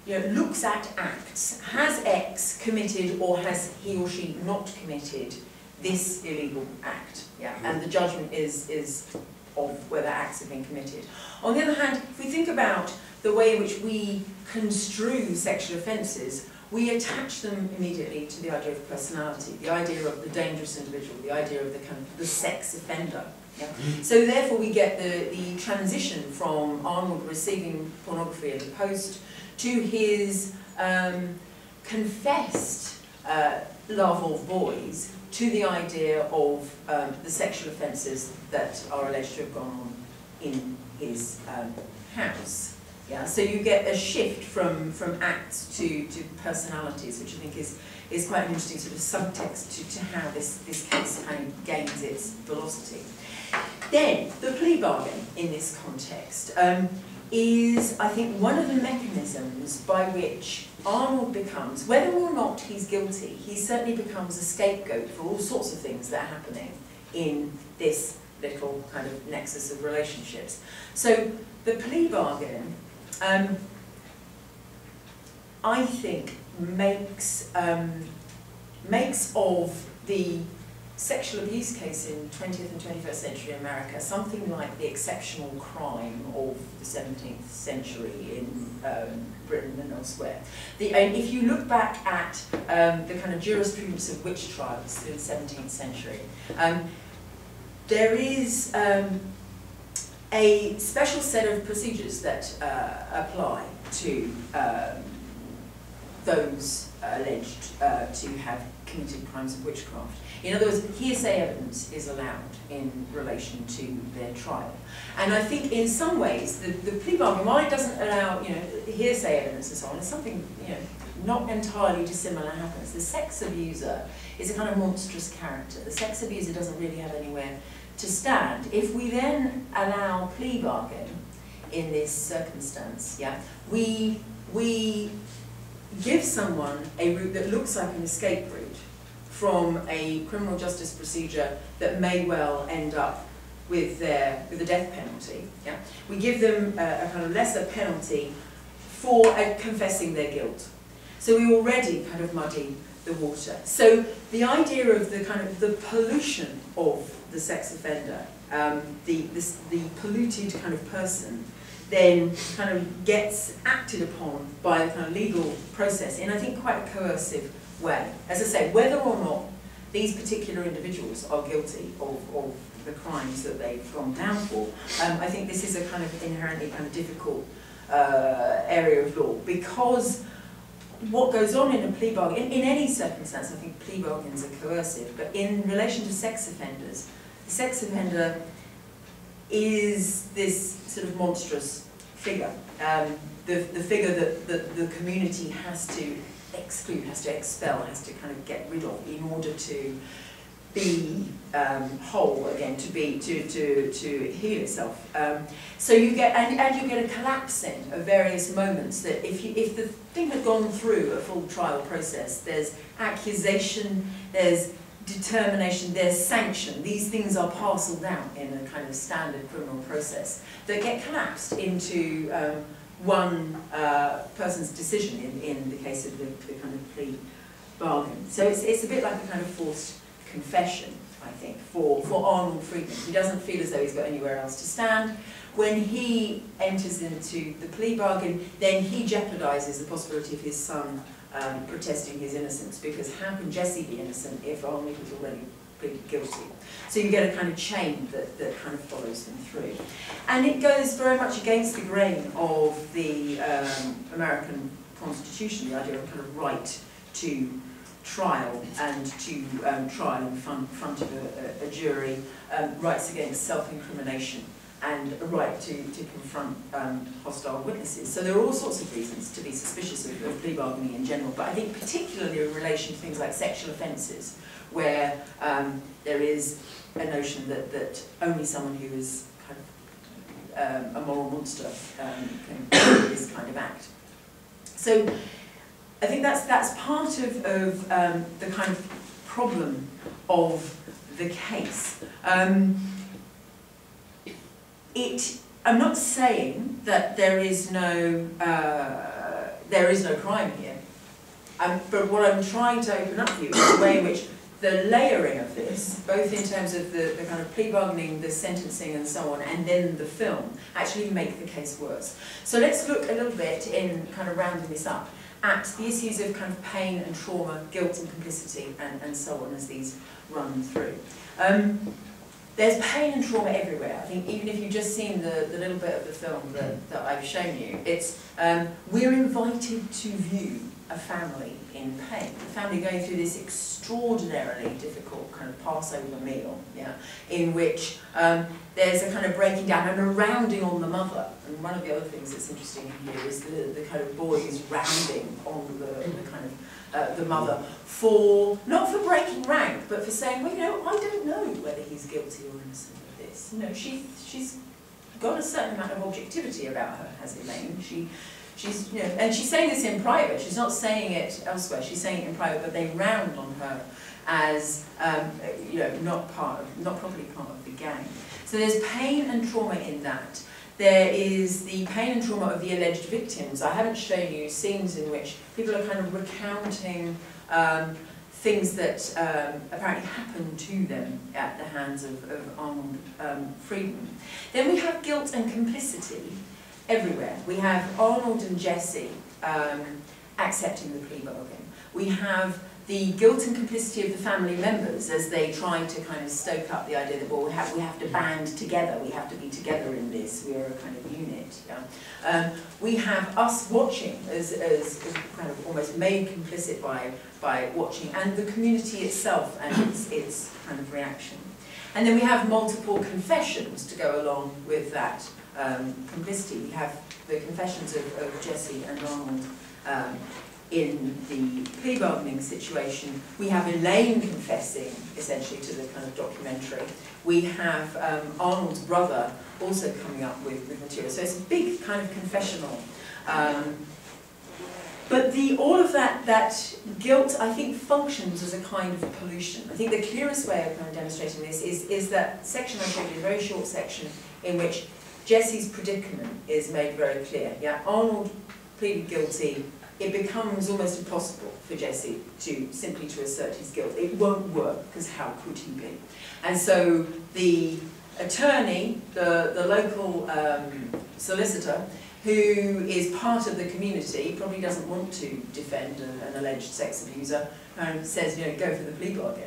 you know, looks at acts. Has X committed or has he or she not committed this illegal act? Yeah. And the judgment is, is of whether acts have been committed. On the other hand, if we think about the way in which we construe sexual offences, we attach them immediately to the idea of personality, the idea of the dangerous individual, the idea of the kind of the sex offender. Yeah? So therefore we get the, the transition from Arnold receiving pornography in the post to his um, confessed uh, love of boys to the idea of um, the sexual offences that are alleged to have gone on in his um, house. Yeah, so you get a shift from, from acts to, to personalities, which I think is, is quite an interesting sort of subtext to, to how this, this case kind of gains its velocity. Then, the plea bargain in this context um, is, I think, one of the mechanisms by which Arnold becomes, whether or not he's guilty, he certainly becomes a scapegoat for all sorts of things that are happening in this little kind of nexus of relationships. So the plea bargain, um, I think, makes um, makes of the sexual abuse case in twentieth and twenty-first century America something like the exceptional crime of the seventeenth century in um, Britain and elsewhere. The, and if you look back at um, the kind of jurisprudence of witch trials in the seventeenth century, um, there is um, a special set of procedures that uh, apply to um, those alleged uh, to have committed crimes of witchcraft. In other words, hearsay evidence is allowed in relation to their trial. And I think in some ways, the, the plea bargain, why it doesn't allow, you know, hearsay evidence and so on, is something, you know, not entirely dissimilar happens. The sex abuser is a kind of monstrous character. The sex abuser doesn't really have anywhere to stand. If we then allow plea bargain in this circumstance, yeah, we, we give someone a route that looks like an escape route from a criminal justice procedure that may well end up with their with a death penalty. Yeah, we give them a, a kind of lesser penalty for uh, confessing their guilt. So we already kind of muddy the water. So the idea of the kind of the pollution of the sex offender, um, the, the, the polluted kind of person, then kind of gets acted upon by a kind of legal process in, I think, quite a coercive way. As I say, whether or not these particular individuals are guilty of, of the crimes that they've gone down for, um, I think this is a kind of inherently kind of difficult uh, area of law, because what goes on in a plea bargain, in, in any circumstance, I think plea bargains are coercive, but in relation to sex offenders, the sex offender is this sort of monstrous figure, um, the, the figure that, that the community has to exclude, has to expel, has to kind of get rid of in order to be um, whole again, to be to to to heal itself. Um, so you get and, and you get a collapsing of various moments that if you if the thing had gone through a full trial process, there's accusation, there's determination, there's sanction. These things are parcelled out in a kind of standard criminal process that get collapsed into um, one uh, person's decision in, in the case of the, the kind of plea bargain. So it's, it's a bit like a kind of forced confession, I think, for, for Arnold Friedman. He doesn't feel as though he's got anywhere else to stand. When he enters into the plea bargain, then he jeopardises the possibility of his son um, protesting his innocence, because how can Jesse be innocent if Arnold was already pleaded guilty? So you get a kind of chain that, that kind of follows them through. And it goes very much against the grain of the um, American Constitution, the idea of kind of right to trial and to um, trial in front of a, a jury, um, rights against self-incrimination, and a right to, to confront um, hostile witnesses. So there are all sorts of reasons to be suspicious of, of plea bargaining in general, but I think particularly in relation to things like sexual offences, where um, there is a notion that, that only someone who is kind of um, a moral monster um, can do this kind of act. So I think that's, that's part of, of um, the kind of problem of the case. Um, it, I'm not saying that there is no, uh, there is no crime here, um, but what I'm trying to open up for you is the way in which the layering of this, both in terms of the, the kind of plea bargaining, the sentencing and so on, and then the film, actually make the case worse. So let's look a little bit in kind of rounding this up at the issues of kind of pain and trauma, guilt and complicity, and, and so on as these run through. Um, there's pain and trauma everywhere. I think even if you've just seen the, the little bit of the film that, that I've shown you, it's um, we're invited to view a family in pain, a family going through this extraordinarily difficult kind of Passover meal, yeah, in which um, there's a kind of breaking down and a rounding on the mother. And one of the other things that's interesting here is the, the kind of boy is rounding on the, the kind of uh, the mother for, not for breaking rank, but for saying, well, you know, I don't know whether he's guilty or innocent of this. You know, she, she's got a certain amount of objectivity about her, has Elaine. She, She's, you know, and she's saying this in private, she's not saying it elsewhere, she's saying it in private, but they round on her as, um, you know, not part of, not properly part of the gang. So there's pain and trauma in that. There is the pain and trauma of the alleged victims. I haven't shown you scenes in which people are kind of recounting um, things that um, apparently happened to them at the hands of, of Arnold um, Friedman. Then we have guilt and complicity. Everywhere. We have Arnold and Jesse um, accepting the plea bargain. We have the guilt and complicity of the family members as they try to kind of stoke up the idea that, well, we have, we have to band together, we have to be together in this, we are a kind of unit. Yeah? Um, we have us watching as, as, as kind of almost made complicit by, by watching, and the community itself and its, its kind of reaction. And then we have multiple confessions to go along with that. Um, complicity. We have the confessions of, of Jesse and Arnold um, in the plea bargaining situation. We have Elaine confessing essentially to the kind of documentary. We have um, Arnold's brother also coming up with, with material. So it's a big kind of confessional. Um, but the, all of that, that guilt, I think, functions as a kind of pollution. I think the clearest way of kind of demonstrating this is, is that section I showed you, a very short section in which Jesse's predicament is made very clear. Yeah, Arnold pleaded guilty. It becomes almost impossible for Jesse to simply to assert his guilt. It won't work because how could he be? And so the attorney, the the local um, solicitor, who is part of the community, probably doesn't want to defend an, an alleged sex abuser, and says, you know, go for the plea bargain.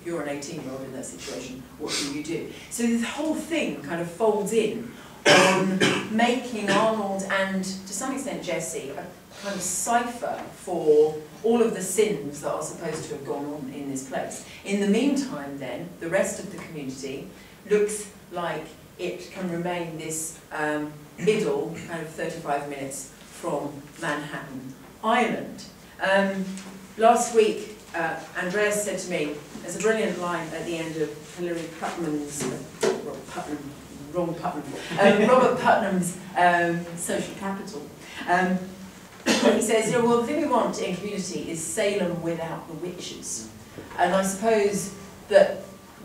If you're an eighteen-year-old in that situation, what do you do? So this whole thing kind of folds in on making Arnold and, to some extent, Jesse a kind of cipher for all of the sins that are supposed to have gone on in this place. In the meantime, then, the rest of the community looks like it can remain this um, middle, kind of thirty-five minutes from Manhattan Island. Um, last week, Uh, Andreas said to me, there's a brilliant line at the end of Hilary Putnam's, uh, Robert Putnam, wrong Putnam, um, Robert Putnam's um, Social Capital. Um, he says, you know, well, the thing we want in community is Salem without the witches. And I suppose that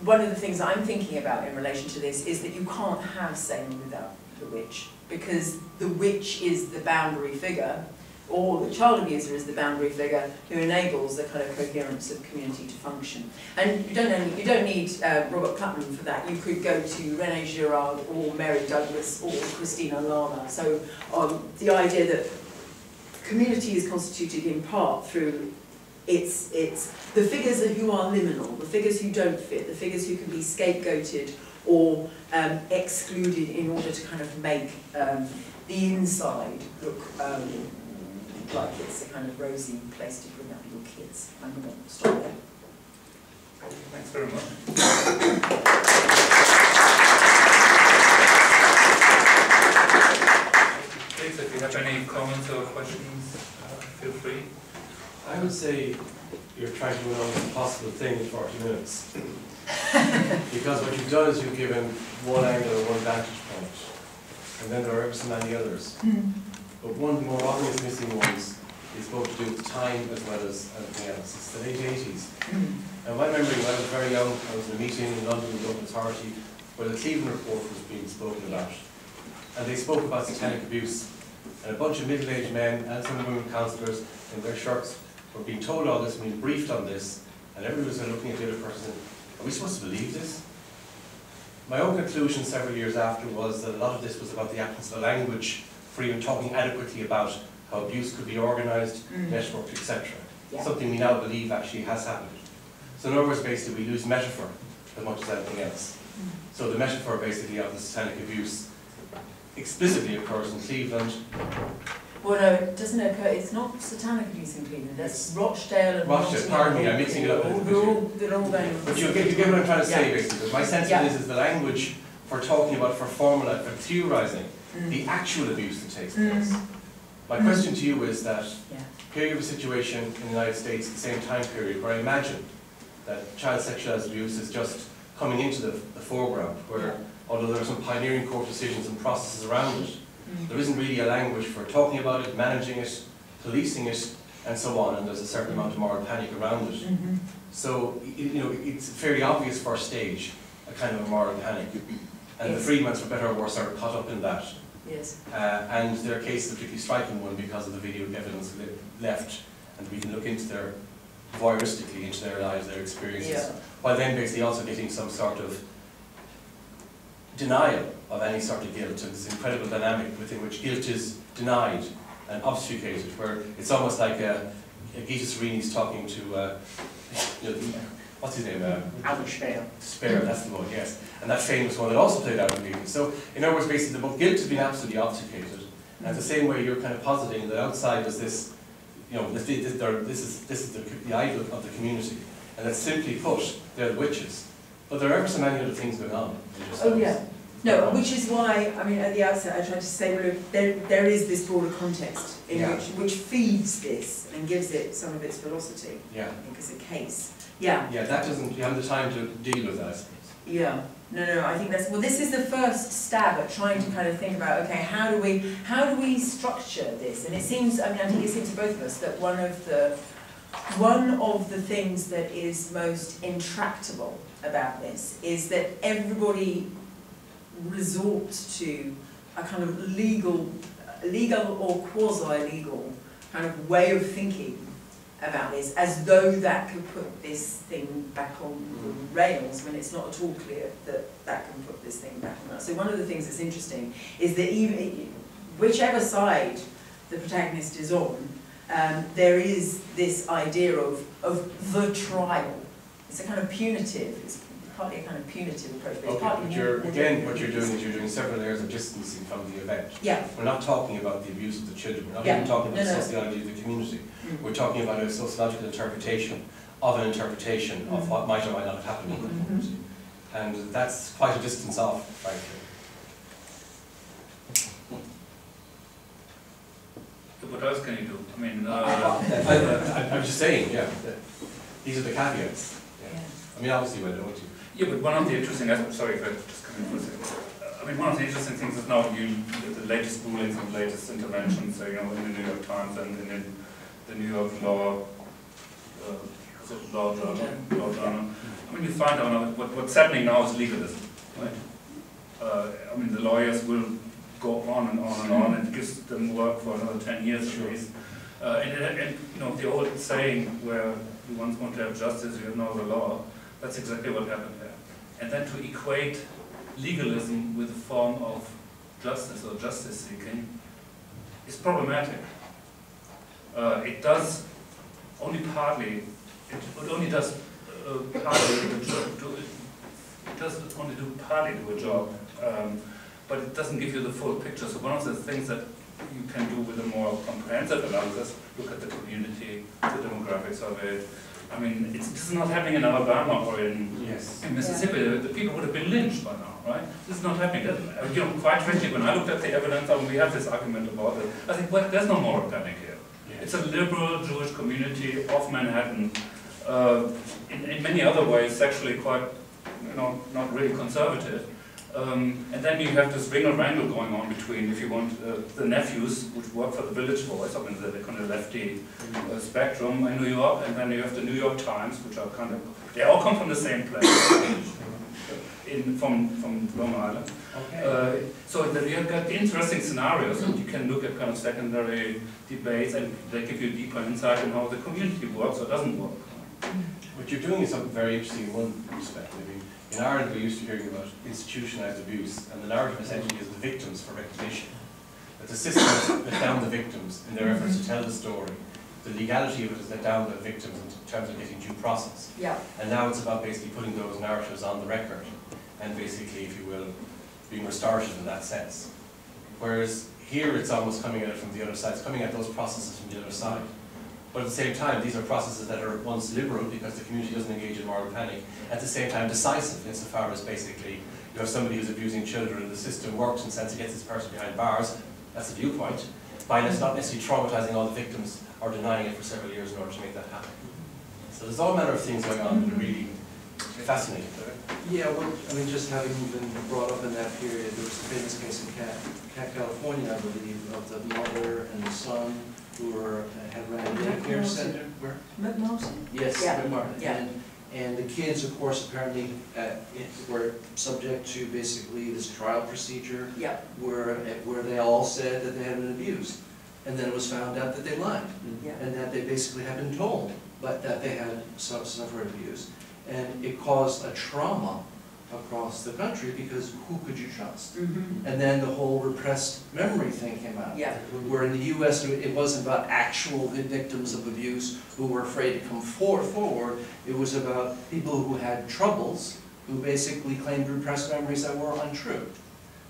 one of the things that I'm thinking about in relation to this is that you can't have Salem without the witch, because the witch is the boundary figure, or the child abuser is the boundary figure who enables the kind of coherence of community to function. And you don't need, you don't need uh, Robert Putnam for that. You could go to Rene Girard or Mary Douglas or Christina Lama. So um, the idea that community is constituted in part through its, its the figures who are liminal, the figures who don't fit, the figures who can be scapegoated or um, excluded in order to kind of make um, the inside look um, like it's a kind of rosy place to bring up your kids. I'm going to stop there. Thanks very much. Please, if you have any comments or questions, uh, feel free. I would say you're trying to do an almost impossible thing in forty minutes. Because what you've done is you've given one angle or one vantage point, and then there are ever so many others. Mm. But one of the more obvious missing ones is both to do with time as well as anything else. It's the late eighties. And my memory, when I was very young, I was in a meeting in London with local authority where the Cleveland report was being spoken about. And they spoke about satanic abuse. And a bunch of middle-aged men and some women councillors in their shirts were being told all this, being briefed on this, and everyone was looking at the other person, are we supposed to believe this? My own conclusion several years after was that a lot of this was about the absence of language for even talking adequately about how how abuse could be organised, mm. networked, et cetera. Yeah. Something we now believe actually has happened. So in other words, basically, we lose metaphor as much as anything else. Mm. So the metaphor, basically, of the satanic abuse explicitly occurs in Cleveland. Well, no, it doesn't occur, it's not satanic abuse in Cleveland, that's Rochdale and Rochdale, pardon me, I'm mixing it up. All, all, they're all going but you get, you get what I'm trying to say, yeah. basically, because my sense yeah. of this is the language for talking about, for formula, for theorising, mm. the actual abuse that takes place. Mm. My mm. question to you is that, yeah. here you have a situation in the United States at the same time period where I imagine that child sexualized abuse is just coming into the, the foreground, where, yeah. although there are some pioneering court decisions and processes around it, Mm-hmm. there isn't really a language for talking about it, managing it, policing it, and so on, and there's a certain amount of moral panic around it. Mm-hmm. So, you know, it's fairly obvious for our stage, a kind of a moral panic. And yes. the Friedmans, for better or worse, are caught up in that. Yes. Uh, and their case is a particularly striking one because of the video evidence left, and we can look into their, voyeuristically, into their lives, their experiences, yeah. while then basically also getting some sort of denial of any sort of guilt, and this incredible dynamic within which guilt is denied and obfuscated, where it's almost like a, a Gita Sereny's talking to, uh, you know, what's his name? Uh, Albert Speer. Speer, that's the one, yes. And that famous one that also played out in Cleveland. So, in other words, basically, the guilt has been absolutely obfuscated, and mm-hmm. the same way you're kind of positing that outside is this, you know, this, this, this is, this is the, the idol of the community, and that's simply put, they're the witches. But there are ever so many other things going on. Oh, yeah. No, which is why, I mean, at the outset, I tried to say, well, there, there is this broader context in yeah. which, which feeds this and gives it some of its velocity. Yeah. I think it's a case. Yeah. Yeah, that doesn't, you have the time to deal with that, I suppose. Yeah. No, no, I think that's, well, this is the first stab at trying to kind of think about, okay, how do we, how do we structure this? And it seems, I mean, I think it seems to both of us that one of the, one of the things that is most intractable about this is that everybody resort to a kind of legal, legal or quasi-legal kind of way of thinking about this, as though that could put this thing back on the rails, when it's not at all clear that that can put this thing back on rails. So one of the things that's interesting is that even whichever side the protagonist is on, um, there is this idea of, of the trial. It's a kind of punitive, it's partly a kind of punitive approach. But okay, partly but you're, again, what you're doing is you're doing several layers of distancing from the event. Yeah. We're not talking about the abuse of the children. We're not yeah. even talking about no, the sociology no. of the community. Mm. We're talking about a sociological interpretation of an interpretation mm. of what might or might not have happened in the community. Mm-hmm. And that's quite a distance off, frankly. So what else can you do? I mean, uh, I'm just saying, yeah. These are the caveats. Yeah. Yeah. I mean, obviously, we don't want to. Yeah, but one of the interesting aspects, sorry if I just come in for a second. I mean, one of the interesting things is now you, the latest rulings and latest interventions, so, you know, in the New York Times and in the, the New York Law, uh, law journal, law journal. I mean, you find out what, what's happening now is legalism, right? Uh, I mean, the lawyers will go on and on and on, and it gives them work for another ten years at least. Uh, and, and, you know, the old saying where you once want to have justice, you know the law. That's exactly what happened there. And then to equate legalism with a form of justice or justice seeking is problematic. Uh, it does only partly, it only does uh, partly do a job, do, it does only do partly do a job, um, but it doesn't give you the full picture. So one of the things that you can do with a more comprehensive analysis, look at the community, the demographics of it. I mean, it's, this is not happening in Alabama or in, yes. in Mississippi. Yeah. The people would have been lynched by now, right? This is not happening. You know, quite frankly, when I looked at the evidence, and we have this argument about it, I think, well, there's no moral panic here. Yeah. It's a liberal Jewish community of Manhattan, uh, in, in many other ways, sexually quite, you know, not really conservative. Um, and then you have this wrangle-wrangle going on between, if you want, uh, the nephews, which work for the Village Voice, I mean, the kind of lefty uh, spectrum in New York, and then you have the New York Times, which are kind of, they all come from the same place, in, from, from Long Island. Okay. Uh, so then you have got interesting scenarios, and you can look at kind of secondary debates, and they give you deeper insight in how the community works or doesn't work. What you're doing is something very interesting in one respect, maybe. In Ireland, we're used to hearing about institutionalized abuse, and the narrative essentially is the victims for recognition. that the system let down the victims in their efforts to tell the story. The legality of it has let down the victims in terms of getting due process. Yeah. And now it's about basically putting those narratives on the record and basically, if you will, being restorative in that sense. Whereas here it's almost coming at it from the other side. It's coming at those processes from the other side. But at the same time, these are processes that are at once liberal because the community doesn't engage in moral panic. At the same time, decisive insofar as basically you have somebody who's abusing children and the system works and sends against this person behind bars. That's the viewpoint. By not necessarily traumatizing all the victims or denying it for several years in order to make that happen. So there's all manner of things going on that are really fascinating. Yeah, well, I mean, just having been brought up in that period, there was a famous case in Cat, California, I believe, of the mother and the son who were, uh, had run a daycare center. Where? Yes, yeah. Yeah. And, and the kids, of course, apparently uh, were subject to basically this trial procedure, yeah, where, where they all said that they had been abused. And then it was found out that they lied, yeah, and that they basically had been told, but that they had suffered abuse. And it caused a trauma across the country because who could you trust? Mm-hmm. And then the whole repressed memory thing came out. Yeah. Where in the U S it wasn't about actual victims of abuse who were afraid to come forward. It was about people who had troubles who basically claimed repressed memories that were untrue.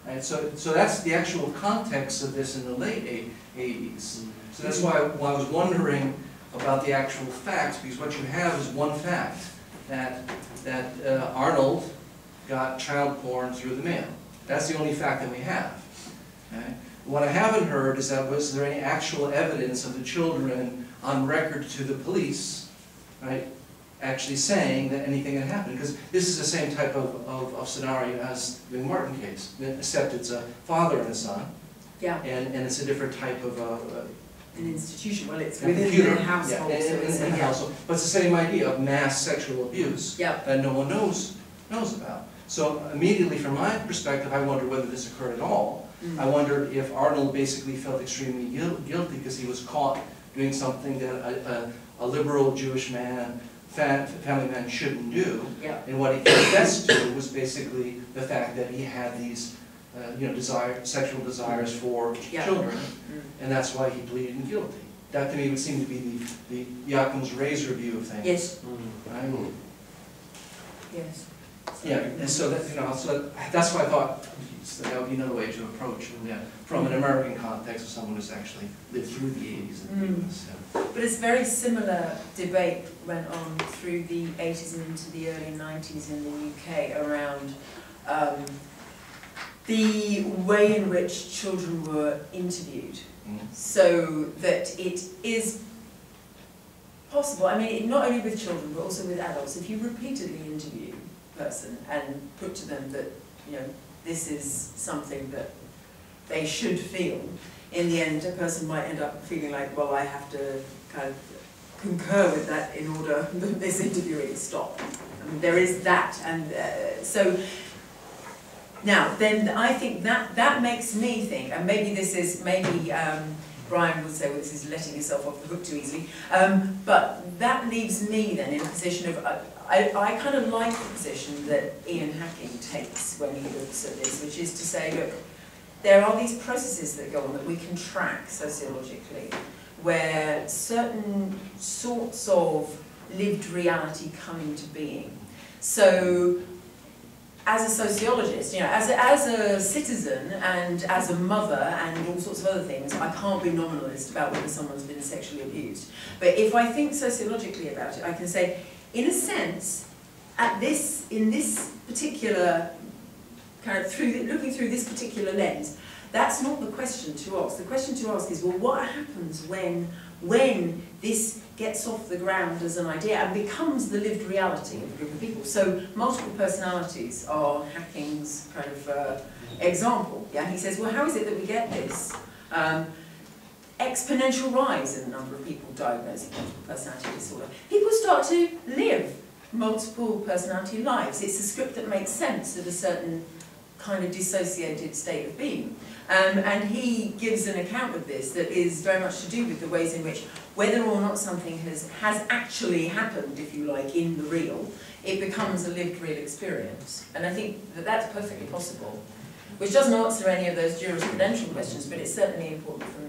And so, so that's the actual context of this in the late eighties. So that's why I was wondering about the actual facts, because what you have is one fact, that, that uh, Arnold got child porn through the mail. That's the only fact that we have. Okay? What I haven't heard is that was there any actual evidence of the children on record to the police, right, actually saying that anything had happened, because this is the same type of, of, of scenario as the Martin case, except it's a father and a son, yeah, and, and it's a different type of a, a, an institution. Well, it's within the household, yeah, in, in, in the household, but it's the same idea of mass sexual abuse, yeah, that no one knows knows about. So immediately, from my perspective, I wonder whether this occurred at all. Mm-hmm. I wondered if Arnold basically felt extremely guil guilty because he was caught doing something that a, a, a liberal Jewish man, family man, shouldn't do, yeah, and what he confessed to was basically the fact that he had these, uh, you know, desire, sexual desires for, yeah, children, mm-hmm, and that's why he pleaded guilty. That to me would seem to be the, the Yaakov's razor view of things. Yes. Mm-hmm. Right? Mm-hmm. Yes. Yeah, and so that, you know, so that's why I thought so that would be another way to approach, yeah, from an American context of someone who's actually lived through the eighties and the U S. Yeah. But it's very similar debate went on through the eighties and into the early nineties in the U K around um, the way in which children were interviewed, mm, so that it is possible, I mean, not only with children but also with adults, if you repeatedly interview person and put to them that, you know, this is something that they should feel, in the end a person might end up feeling like, well, I have to kind of concur with that in order that this interviewing stop. I mean, there is that, and uh, so now then I think that that makes me think, and maybe this is, maybe um, Brian would say, well, this is letting yourself off the hook too easily, um, but that leaves me then in a position of uh, I, I kind of like the position that Ian Hacking takes when he looks at this, which is to say, look, there are these processes that go on that we can track sociologically, where certain sorts of lived reality come into being. So, as a sociologist, you know, as a, as a citizen and as a mother and all sorts of other things, I can't be nominalist about whether someone's been sexually abused. But if I think sociologically about it, I can say, in a sense, at this, in this particular, kind of through, looking through this particular lens, that's not the question to ask. The question to ask is, well, what happens when, when this gets off the ground as an idea and becomes the lived reality of a group of people? So multiple personalities are Hacking's kind of uh, example. Yeah? He says, well, how is it that we get this? Um, exponential rise in the number of people diagnosing multiple personality disorder. People start to live multiple personality lives. It's a script that makes sense of a certain kind of dissociated state of being. Um, and he gives an account of this that is very much to do with the ways in which, whether or not something has, has actually happened, if you like, in the real, it becomes a lived real experience. And I think that that's perfectly possible. which doesn't answer any of those jurisprudential questions, but it's certainly important for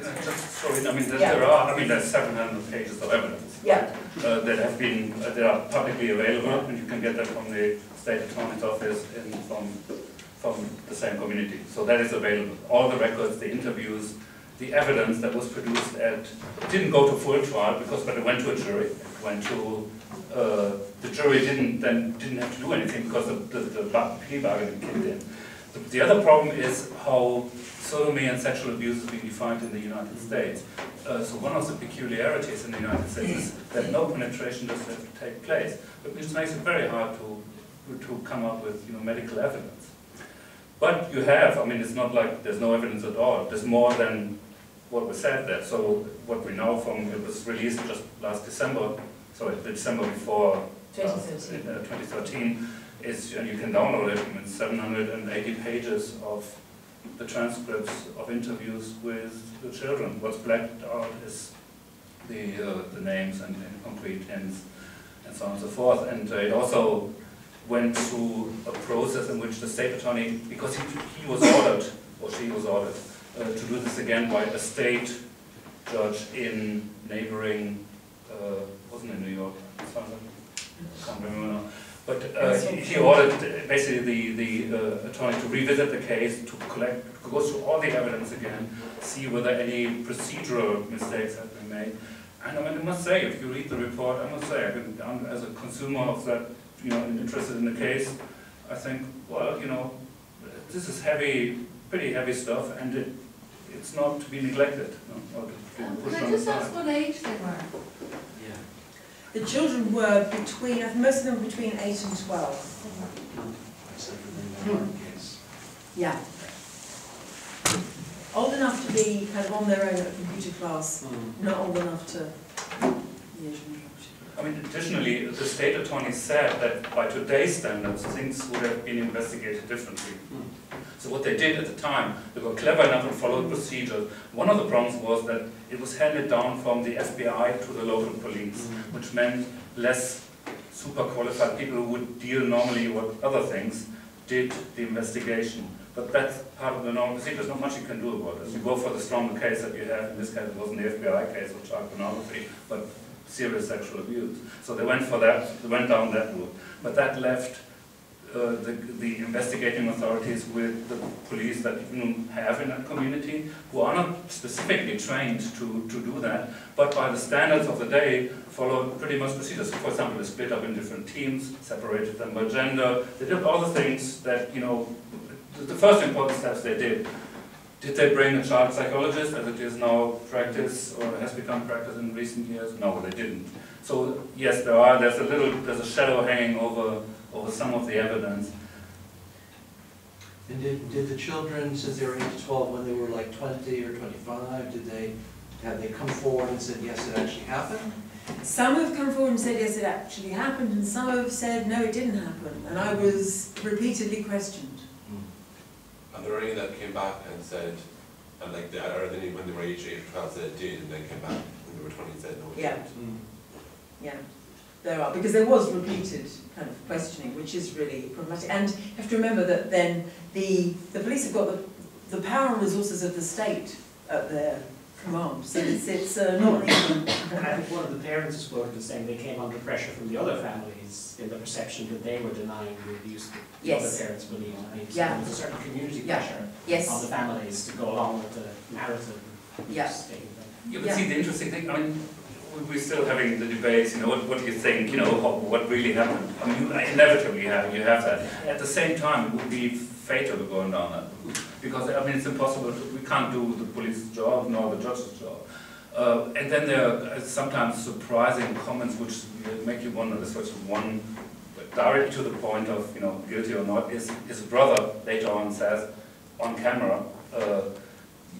Sorry, I mean, there, yeah. there are. I mean, there's seven hundred pages of evidence yeah. uh, that have been uh, that are publicly available, and you can get that from the State Attorney's Office and from from the same community. So that is available. All the records, the interviews, the evidence that was produced at didn't go to full trial because when it went to a jury, it went to uh, the jury didn't then didn't have to do anything because the the, the plea bargaining kicked in. The, the other problem is how sodomy and sexual abuse is being defined in the United States. Uh, so one of the peculiarities in the United States is that no penetration does have to take place, which makes it very hard to to come up with you know medical evidence. But you have, I mean, it's not like there's no evidence at all. There's more than what was said there. So what we know from it was released just last December, sorry, the December before uh, twenty thirteen. Uh, twenty thirteen is, and you can download it. I mean, seven hundred eighty pages of the transcripts of interviews with the children. What's blacked out is the uh, the names and, and concrete hints and so on and so forth. And uh, it also went through a process in which the state attorney, because he, he was ordered, or she was ordered, uh, to do this again by a state judge in neighboring, uh, wasn't it New York? I can't remember now. But uh, he, he ordered uh, basically the, the uh, attorney to revisit the case, to collect, to go through all the evidence again, see whether any procedural mistakes have been made. And I mean, I must say, if you read the report, I must say, I mean, I'm, as a consumer of that, you know, interested in the case, I think, well, you know, this is heavy, pretty heavy stuff, and it, it's not to be neglected. You know, or to, to Can I just ask what age they were? The children were between, most of them were between eight and twelve. Mm. Yeah. Old enough to be kind of on their own at a computer class, mm. not old enough to... I mean, additionally, the state attorney said that by today's standards, things would have been investigated differently. Mm. So what they did at the time, they were clever enough and followed procedures. One of the problems was that it was handed down from the F B I to the local police, mm-hmm. which meant less super qualified people who would deal normally with other things did the investigation. But that's part of the normal procedure. There's not much you can do about it. You go for the stronger case that you have. In this case, it wasn't the F B I case of child pornography, but serious sexual abuse. So they went for that, they went down that route. But that left uh, the, the investigating authorities with the police that you have in that community, who are not specifically trained to, to do that, but by the standards of the day, followed pretty much procedures. For example, they split up in different teams, separated them by gender. They did all the things that, you know, the, the first important steps they did. Did they bring a child psychologist, as it is now practice or has become practice in recent years? No, they didn't. So yes, there are. There's a little. There's a shadow hanging over over some of the evidence. And did did the children, since they were eight to twelve, when they were like twenty or twenty-five, did they have they come forward and said yes, it actually happened? Some have come forward and said yes, it actually happened, and some have said no, it didn't happen, and I was repeatedly questioned. And there were any that came back and said, and like, the, or then when they were age eight or twelve said it did, and then came back when they were twenty and said no, it yeah. didn't. Mm. Yeah, there are, because there was repeated kind of questioning, which is really problematic. And you have to remember that then the, the police have got the, the power and resources of the state at their command. So it's, it's uh, not even... I think one of the parents is quoted as saying they came under pressure from the other families in the perception that they were denying the abuse that yes. the other parents believed. I mean, so yeah. there was a certain community yeah. pressure yes. on the families to go along with the narrative. Yeah. Thing. Yeah, but yeah. see, the interesting thing, I mean, we're still having the debates, you know, what, what do you think, you know, what really happened? I mean, you inevitably have, you have that. At the same time, it would be fatal to go down that route. Because, I mean, it's impossible, to, we can't do the police job, nor the judge's job. Uh, and then there are sometimes surprising comments which make you wonder, this was one, directly to the point of, you know, guilty or not, is his brother later on says, on camera, uh,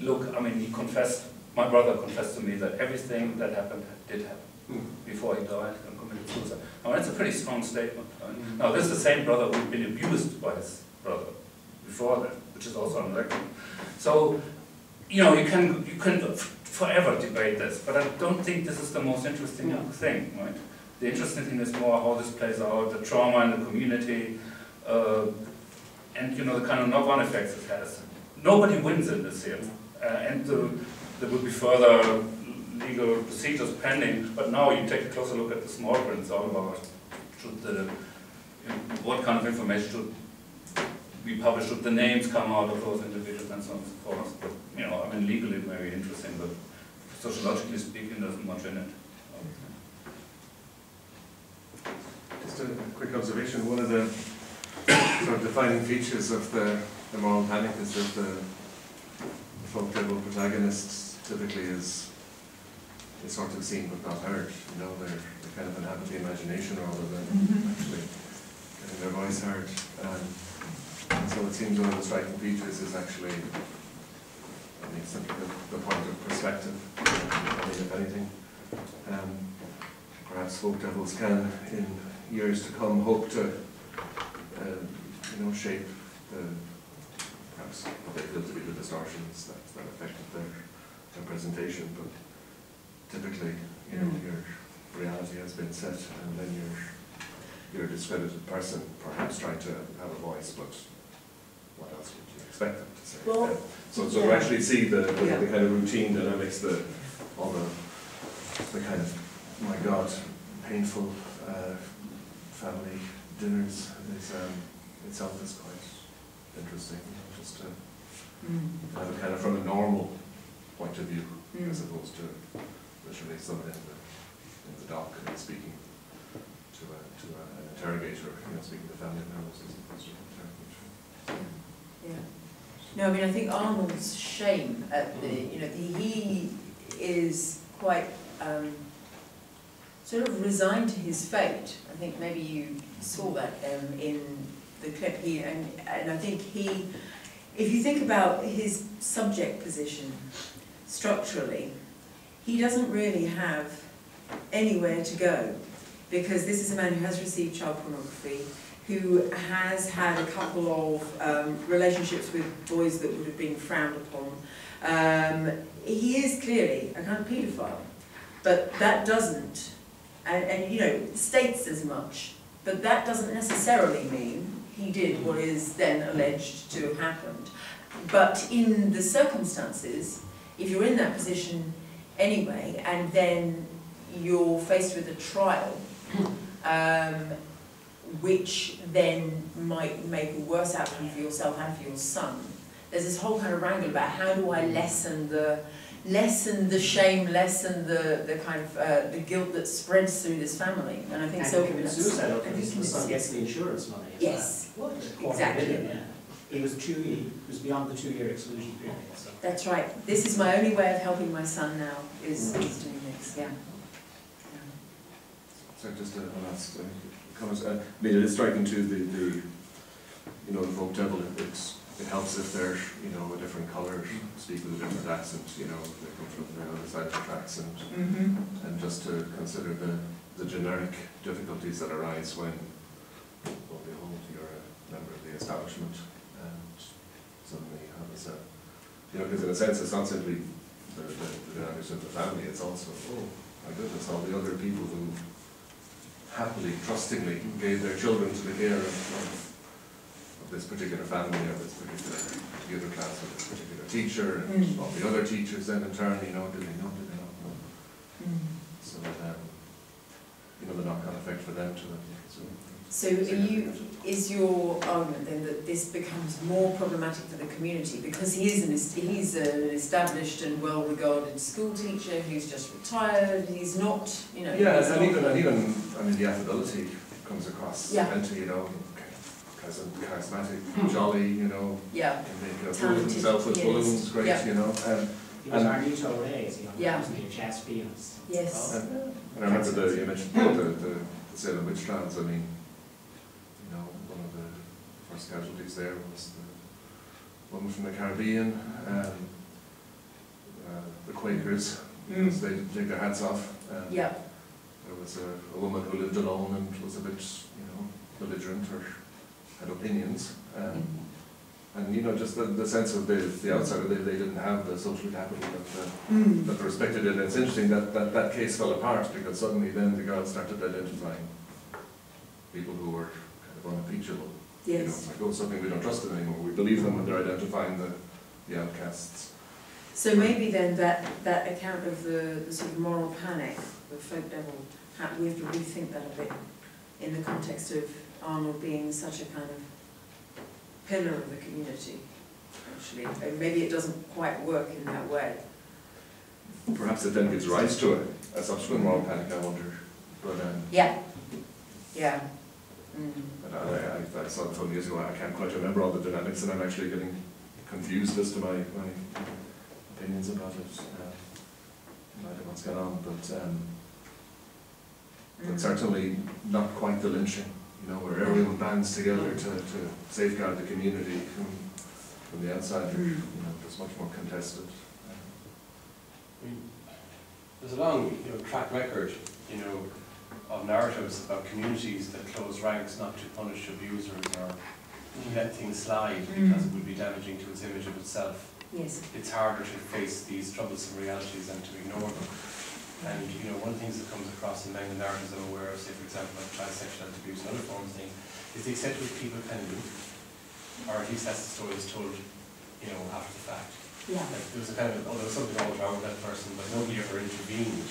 look, I mean, he confessed, my brother confessed to me that everything that happened did happen mm. before he died and committed suicide. I mean, that's a pretty strong statement. Right? Mm. Now, this is the same brother who'd been abused by his brother before that, which is also unlikely. So, you know, you can you can forever debate this, but I don't think this is the most interesting yeah. thing, right? The interesting thing is more how this plays out, the trauma in the community, uh, and you know the kind of knock-on effects it has. Nobody wins in this here, uh, and the, there will be further legal procedures pending. But now you take a closer look at the small print. It's all about should the, you know, what kind of information should be published, should the names come out of those individuals, and so on and so forth. But you know, I mean, legally very interesting, but sociologically speaking, there's much in it. Just a quick observation. One of the sort of defining features of the, the moral panic is that the folk table protagonist typically is is sort of seen but not heard. You know, they're, they kind of inhabit the imagination rather than actually getting their voice heard. Um, so it seems one of the striking features is actually, I mean, simply the, the point of perspective. I mean, if anything, um, perhaps folk devils can, in years to come, hope to Uh, you know, shape the perhaps what they feel to be the distortions that, that affected their, their presentation, but typically, you know, your reality has been set, and then you're you're a discredited person, perhaps trying to have a voice, but what else would you expect them to say? Well, yeah. So, so yeah. We actually see the the, yeah. the kind of routine dynamics, the all the the kind of my God, painful uh, family dinners is, um, itself is quite interesting, just to mm. have it kind of from a normal point of view, mm. as opposed to literally someone in the, in the dock and speaking to, a, to a, an interrogator, you know, speaking to family members as opposed to an interrogator. Yeah. Yeah. No, I mean, I think Arnold's shame at the, you know, the, he is quite um, sort of resigned to his fate. I think maybe you saw that um, in the clip. He and, and I think he, if you think about his subject position structurally, he doesn't really have anywhere to go, because this is a man who has received child pornography, who has had a couple of um, relationships with boys that would have been frowned upon. Um, he is clearly a kind of paedophile, but that doesn't, and, and you know, states as much. But that doesn't necessarily mean he did what is then alleged to have happened. But in the circumstances, if you're in that position anyway, and then you're faced with a trial, um, which then might make a worse outcome for yourself and for your son, there's this whole kind of wrangle about how do I lessen the lessen the shame, lessen the, the kind of uh, the guilt that spreads through this family. And I think and so... And suicide, or the son gets the insurance money. Yes, well. Well, exactly. Million, yeah. It was two years, it was beyond the two-year exclusion period. So. That's right. This is my only way of helping my son now, is, mm. is doing this, yeah. yeah. So just a last uh, comment. Uh, I mean, it is striking too, the, the, you know, the folk devil, it's, it helps if they're, you know, a different colour, speak with a different accent, you know, if they come from the other side of the tracks, and, mm-hmm. and just to consider the, the generic difficulties that arise when, well, behold, you're a member of the establishment, and suddenly you have this, uh, you know, because in a sense it's not simply the dynamics of the family, it's also, oh, my goodness, all the other people who happily, trustingly gave their children to the care of, of this particular family, or this particular computer class, or this particular teacher, and mm. all the other teachers then in turn, you know, do they know, do they not know? Mm. So that, um, you know, the knock-on effect for them to them. So, so are you, is your argument then that this becomes more problematic for the community, because he is an, he's an established and well-regarded school teacher who's just retired, he's not, you know... Yeah, and even, and even, I mean, the affability comes across, yeah. and to, you know, charismatic, mm. jolly, you know, yeah. can make a fool of himself with balloons, great, yeah. you know. Um, he was our mutual raise, you know, he was a jazz pianist. Yes. And, and I remember the, you mentioned the, the, the sale of witch lands. I mean, you know, one of the first casualties there was the woman from the Caribbean, um, uh, the Quakers, because mm. they didn't take their hats off. Um, yeah. There was a, a woman who lived alone and was a bit, you know, belligerent or had opinions, um, mm-hmm. and you know, just the, the sense of the, the outsider, they, they didn't have the social capital that, uh, mm. that respected it. And it's interesting that, that that case fell apart, because suddenly then the girls started identifying people who were kind of unappeachable, Yes. You know, like, oh, suddenly we don't trust them anymore. We believe them when they're identifying the, the outcasts. So maybe then that, that account of the, the sort of moral panic, the folk devil, we have to rethink that a bit in the context of Arnold being such a kind of pillar of the community, actually. And maybe it doesn't quite work in that way. Perhaps it then gives rise to it, a subsequent moral panic, I wonder. But, um, yeah. Yeah. Mm. But I, I, I saw it twelve years ago, I can't quite remember all the dynamics, and I'm actually getting confused as to my, my opinions about it. Uh, I don't know what's going on, but, um, but certainly not quite the lynching, you know, where everyone bands together to, to safeguard the community from, from the outside. You know, it's much more contested. I mean, there's a long, you know, track record, you know, of narratives about communities that close ranks not to punish abusers or let things slide because it would be damaging to its image of itself. Yes. It's harder to face these troublesome realities than to ignore them. And, you know, one of the things that comes across in many narratives I'm aware of, say, for example, like transsexual abuse and other forms of things, is the extent to which people can do, or at least that's the story that's told, you know, after the fact. Yeah. Like, there was a kind of, oh, there was something always wrong with that person, but nobody ever intervened.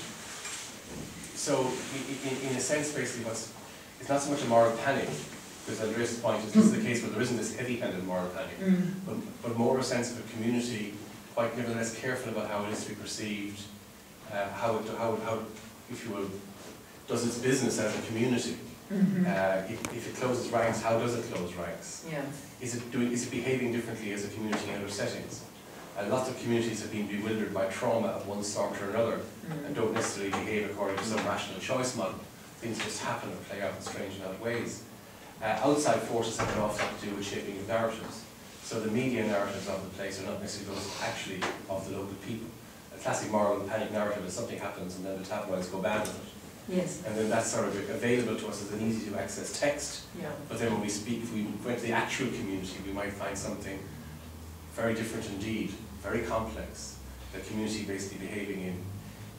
So, in, in a sense, basically, what's, it's not so much a moral panic, because Andreas' point is this is the case where there isn't this heavy kind of moral panic, mm. but, but more a sense of a community quite nevertheless careful about how it is to be perceived. Uh, how, it, how, how, if you will, does its business as a community? Mm-hmm. uh, if, if it closes ranks, how does it close ranks? Yeah. Is it doing? Is it behaving differently as a community in other settings? Uh, lots of communities have been bewildered by trauma of one sort or another, mm-hmm. and don't necessarily behave according to some rational choice model. Things just happen and play out in strange and odd ways. Uh, outside forces have an awful lot to do with shaping of narratives. So the media narratives of the place are not necessarily those actually of the local people. Classic moral panic narrative is something happens and then the tabloids go bad with it. Yes. And then that's sort of available to us as an easy to access text. Yeah. But then when we speak, if we went to the actual community, we might find something very different indeed, very complex. The community basically behaving in,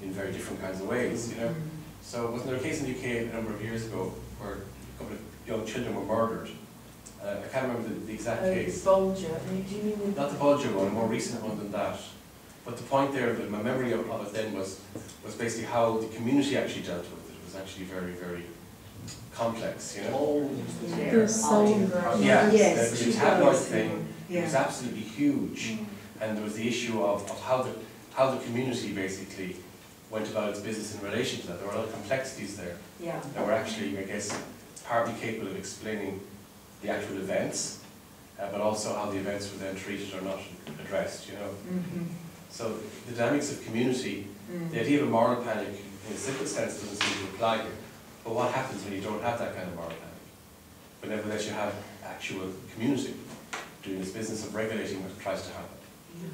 in very different kinds of ways, you know. So wasn't there a case in the U K a number of years ago where a couple of young children were murdered? Uh, I can't remember the, the exact uh, case. The Bulger. Do you mean not the Bulger one, a more recent one than that. But the point there, that my memory of it then was, was basically how the community actually dealt with it. It was actually very, very complex, you know. Oh, yeah. Yeah. So yeah. Yes, the, the tabloid thing yeah. was absolutely huge, mm. and there was the issue of, of how the how the community basically went about its business in relation to that. There were a lot of complexities there yeah. that were actually, I guess, partly capable of explaining the actual events, uh, but also how the events were then treated or not addressed, you know. Mm-hmm. So the dynamics of community, mm. the idea of a moral panic in a simple sense doesn't seem to apply here. But what happens when you don't have that kind of moral panic? But nevertheless you have actual community doing this business of regulating what tries to happen. Yes.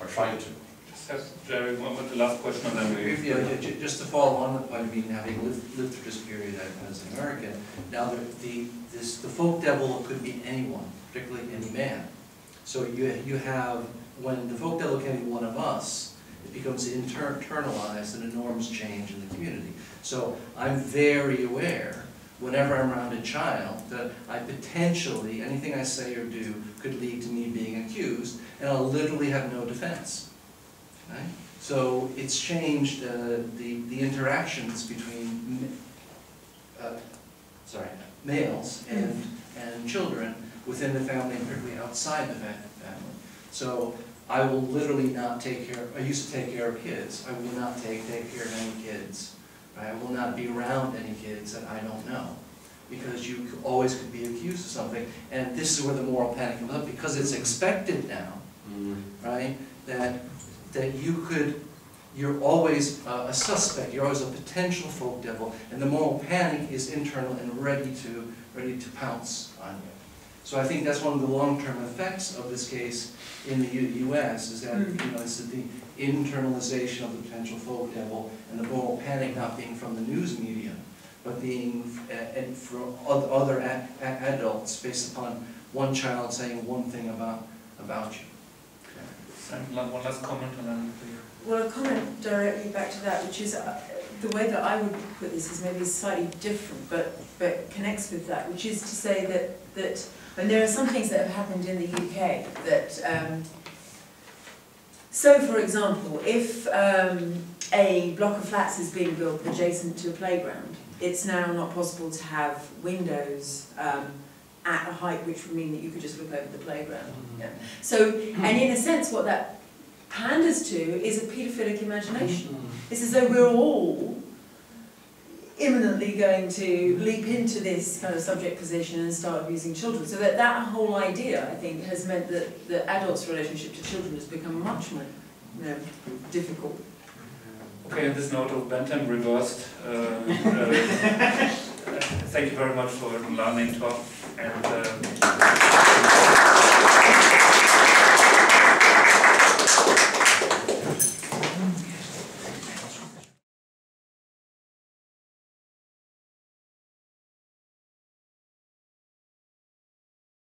Or trying to. Just, Jerry, one with the last question on that. If, yeah, just to follow on the point, I mean, having lived, lived through this period as an American, now the, the, this, the folk devil could be anyone, particularly any man. So you, you have, when the folk devil can be one of us, it becomes inter internalized and a norms change in the community. So I'm very aware, whenever I'm around a child, that I potentially, anything I say or do could lead to me being accused, and I'll literally have no defense. Right? So it's changed uh, the, the interactions between uh, sorry, males and, and children within the family, and particularly outside the family. So I will literally not take care of, I used to take care of kids. I will not take, take care of any kids. Right? I will not be around any kids that I don't know, because you always could be accused of something. And this is where the moral panic comes up, because it's expected now, mm. right? That, that you could, you're always uh, a suspect, you're always a potential folk devil, and the moral panic is internal and ready to, ready to pounce on you. So I think that's one of the long-term effects of this case in the U S is that, you know, it's the internalization of the potential folk devil and the moral panic not being from the news media, but being from other adults based upon one child saying one thing about about you. Okay. One last comment on that. Well, I'll comment directly back to that, which is uh, the way that I would put this is maybe slightly different, but but connects with that, which is to say that that and there are some things that have happened in the U K that. Um, so, for example, if um, a block of flats is being built adjacent to a playground, it's now not possible to have windows. Um, at a height which would mean that you could just look over the playground. Yeah. So, and in a sense what that panders to is a paedophilic imagination. It's as though we're all imminently going to leap into this kind of subject position and start abusing children. So that, that whole idea, I think, has meant that the adults' relationship to children has become much more you know, difficult. Okay, on this note of Bentham reversed, uh, uh, thank you very much for an alarming talk. And um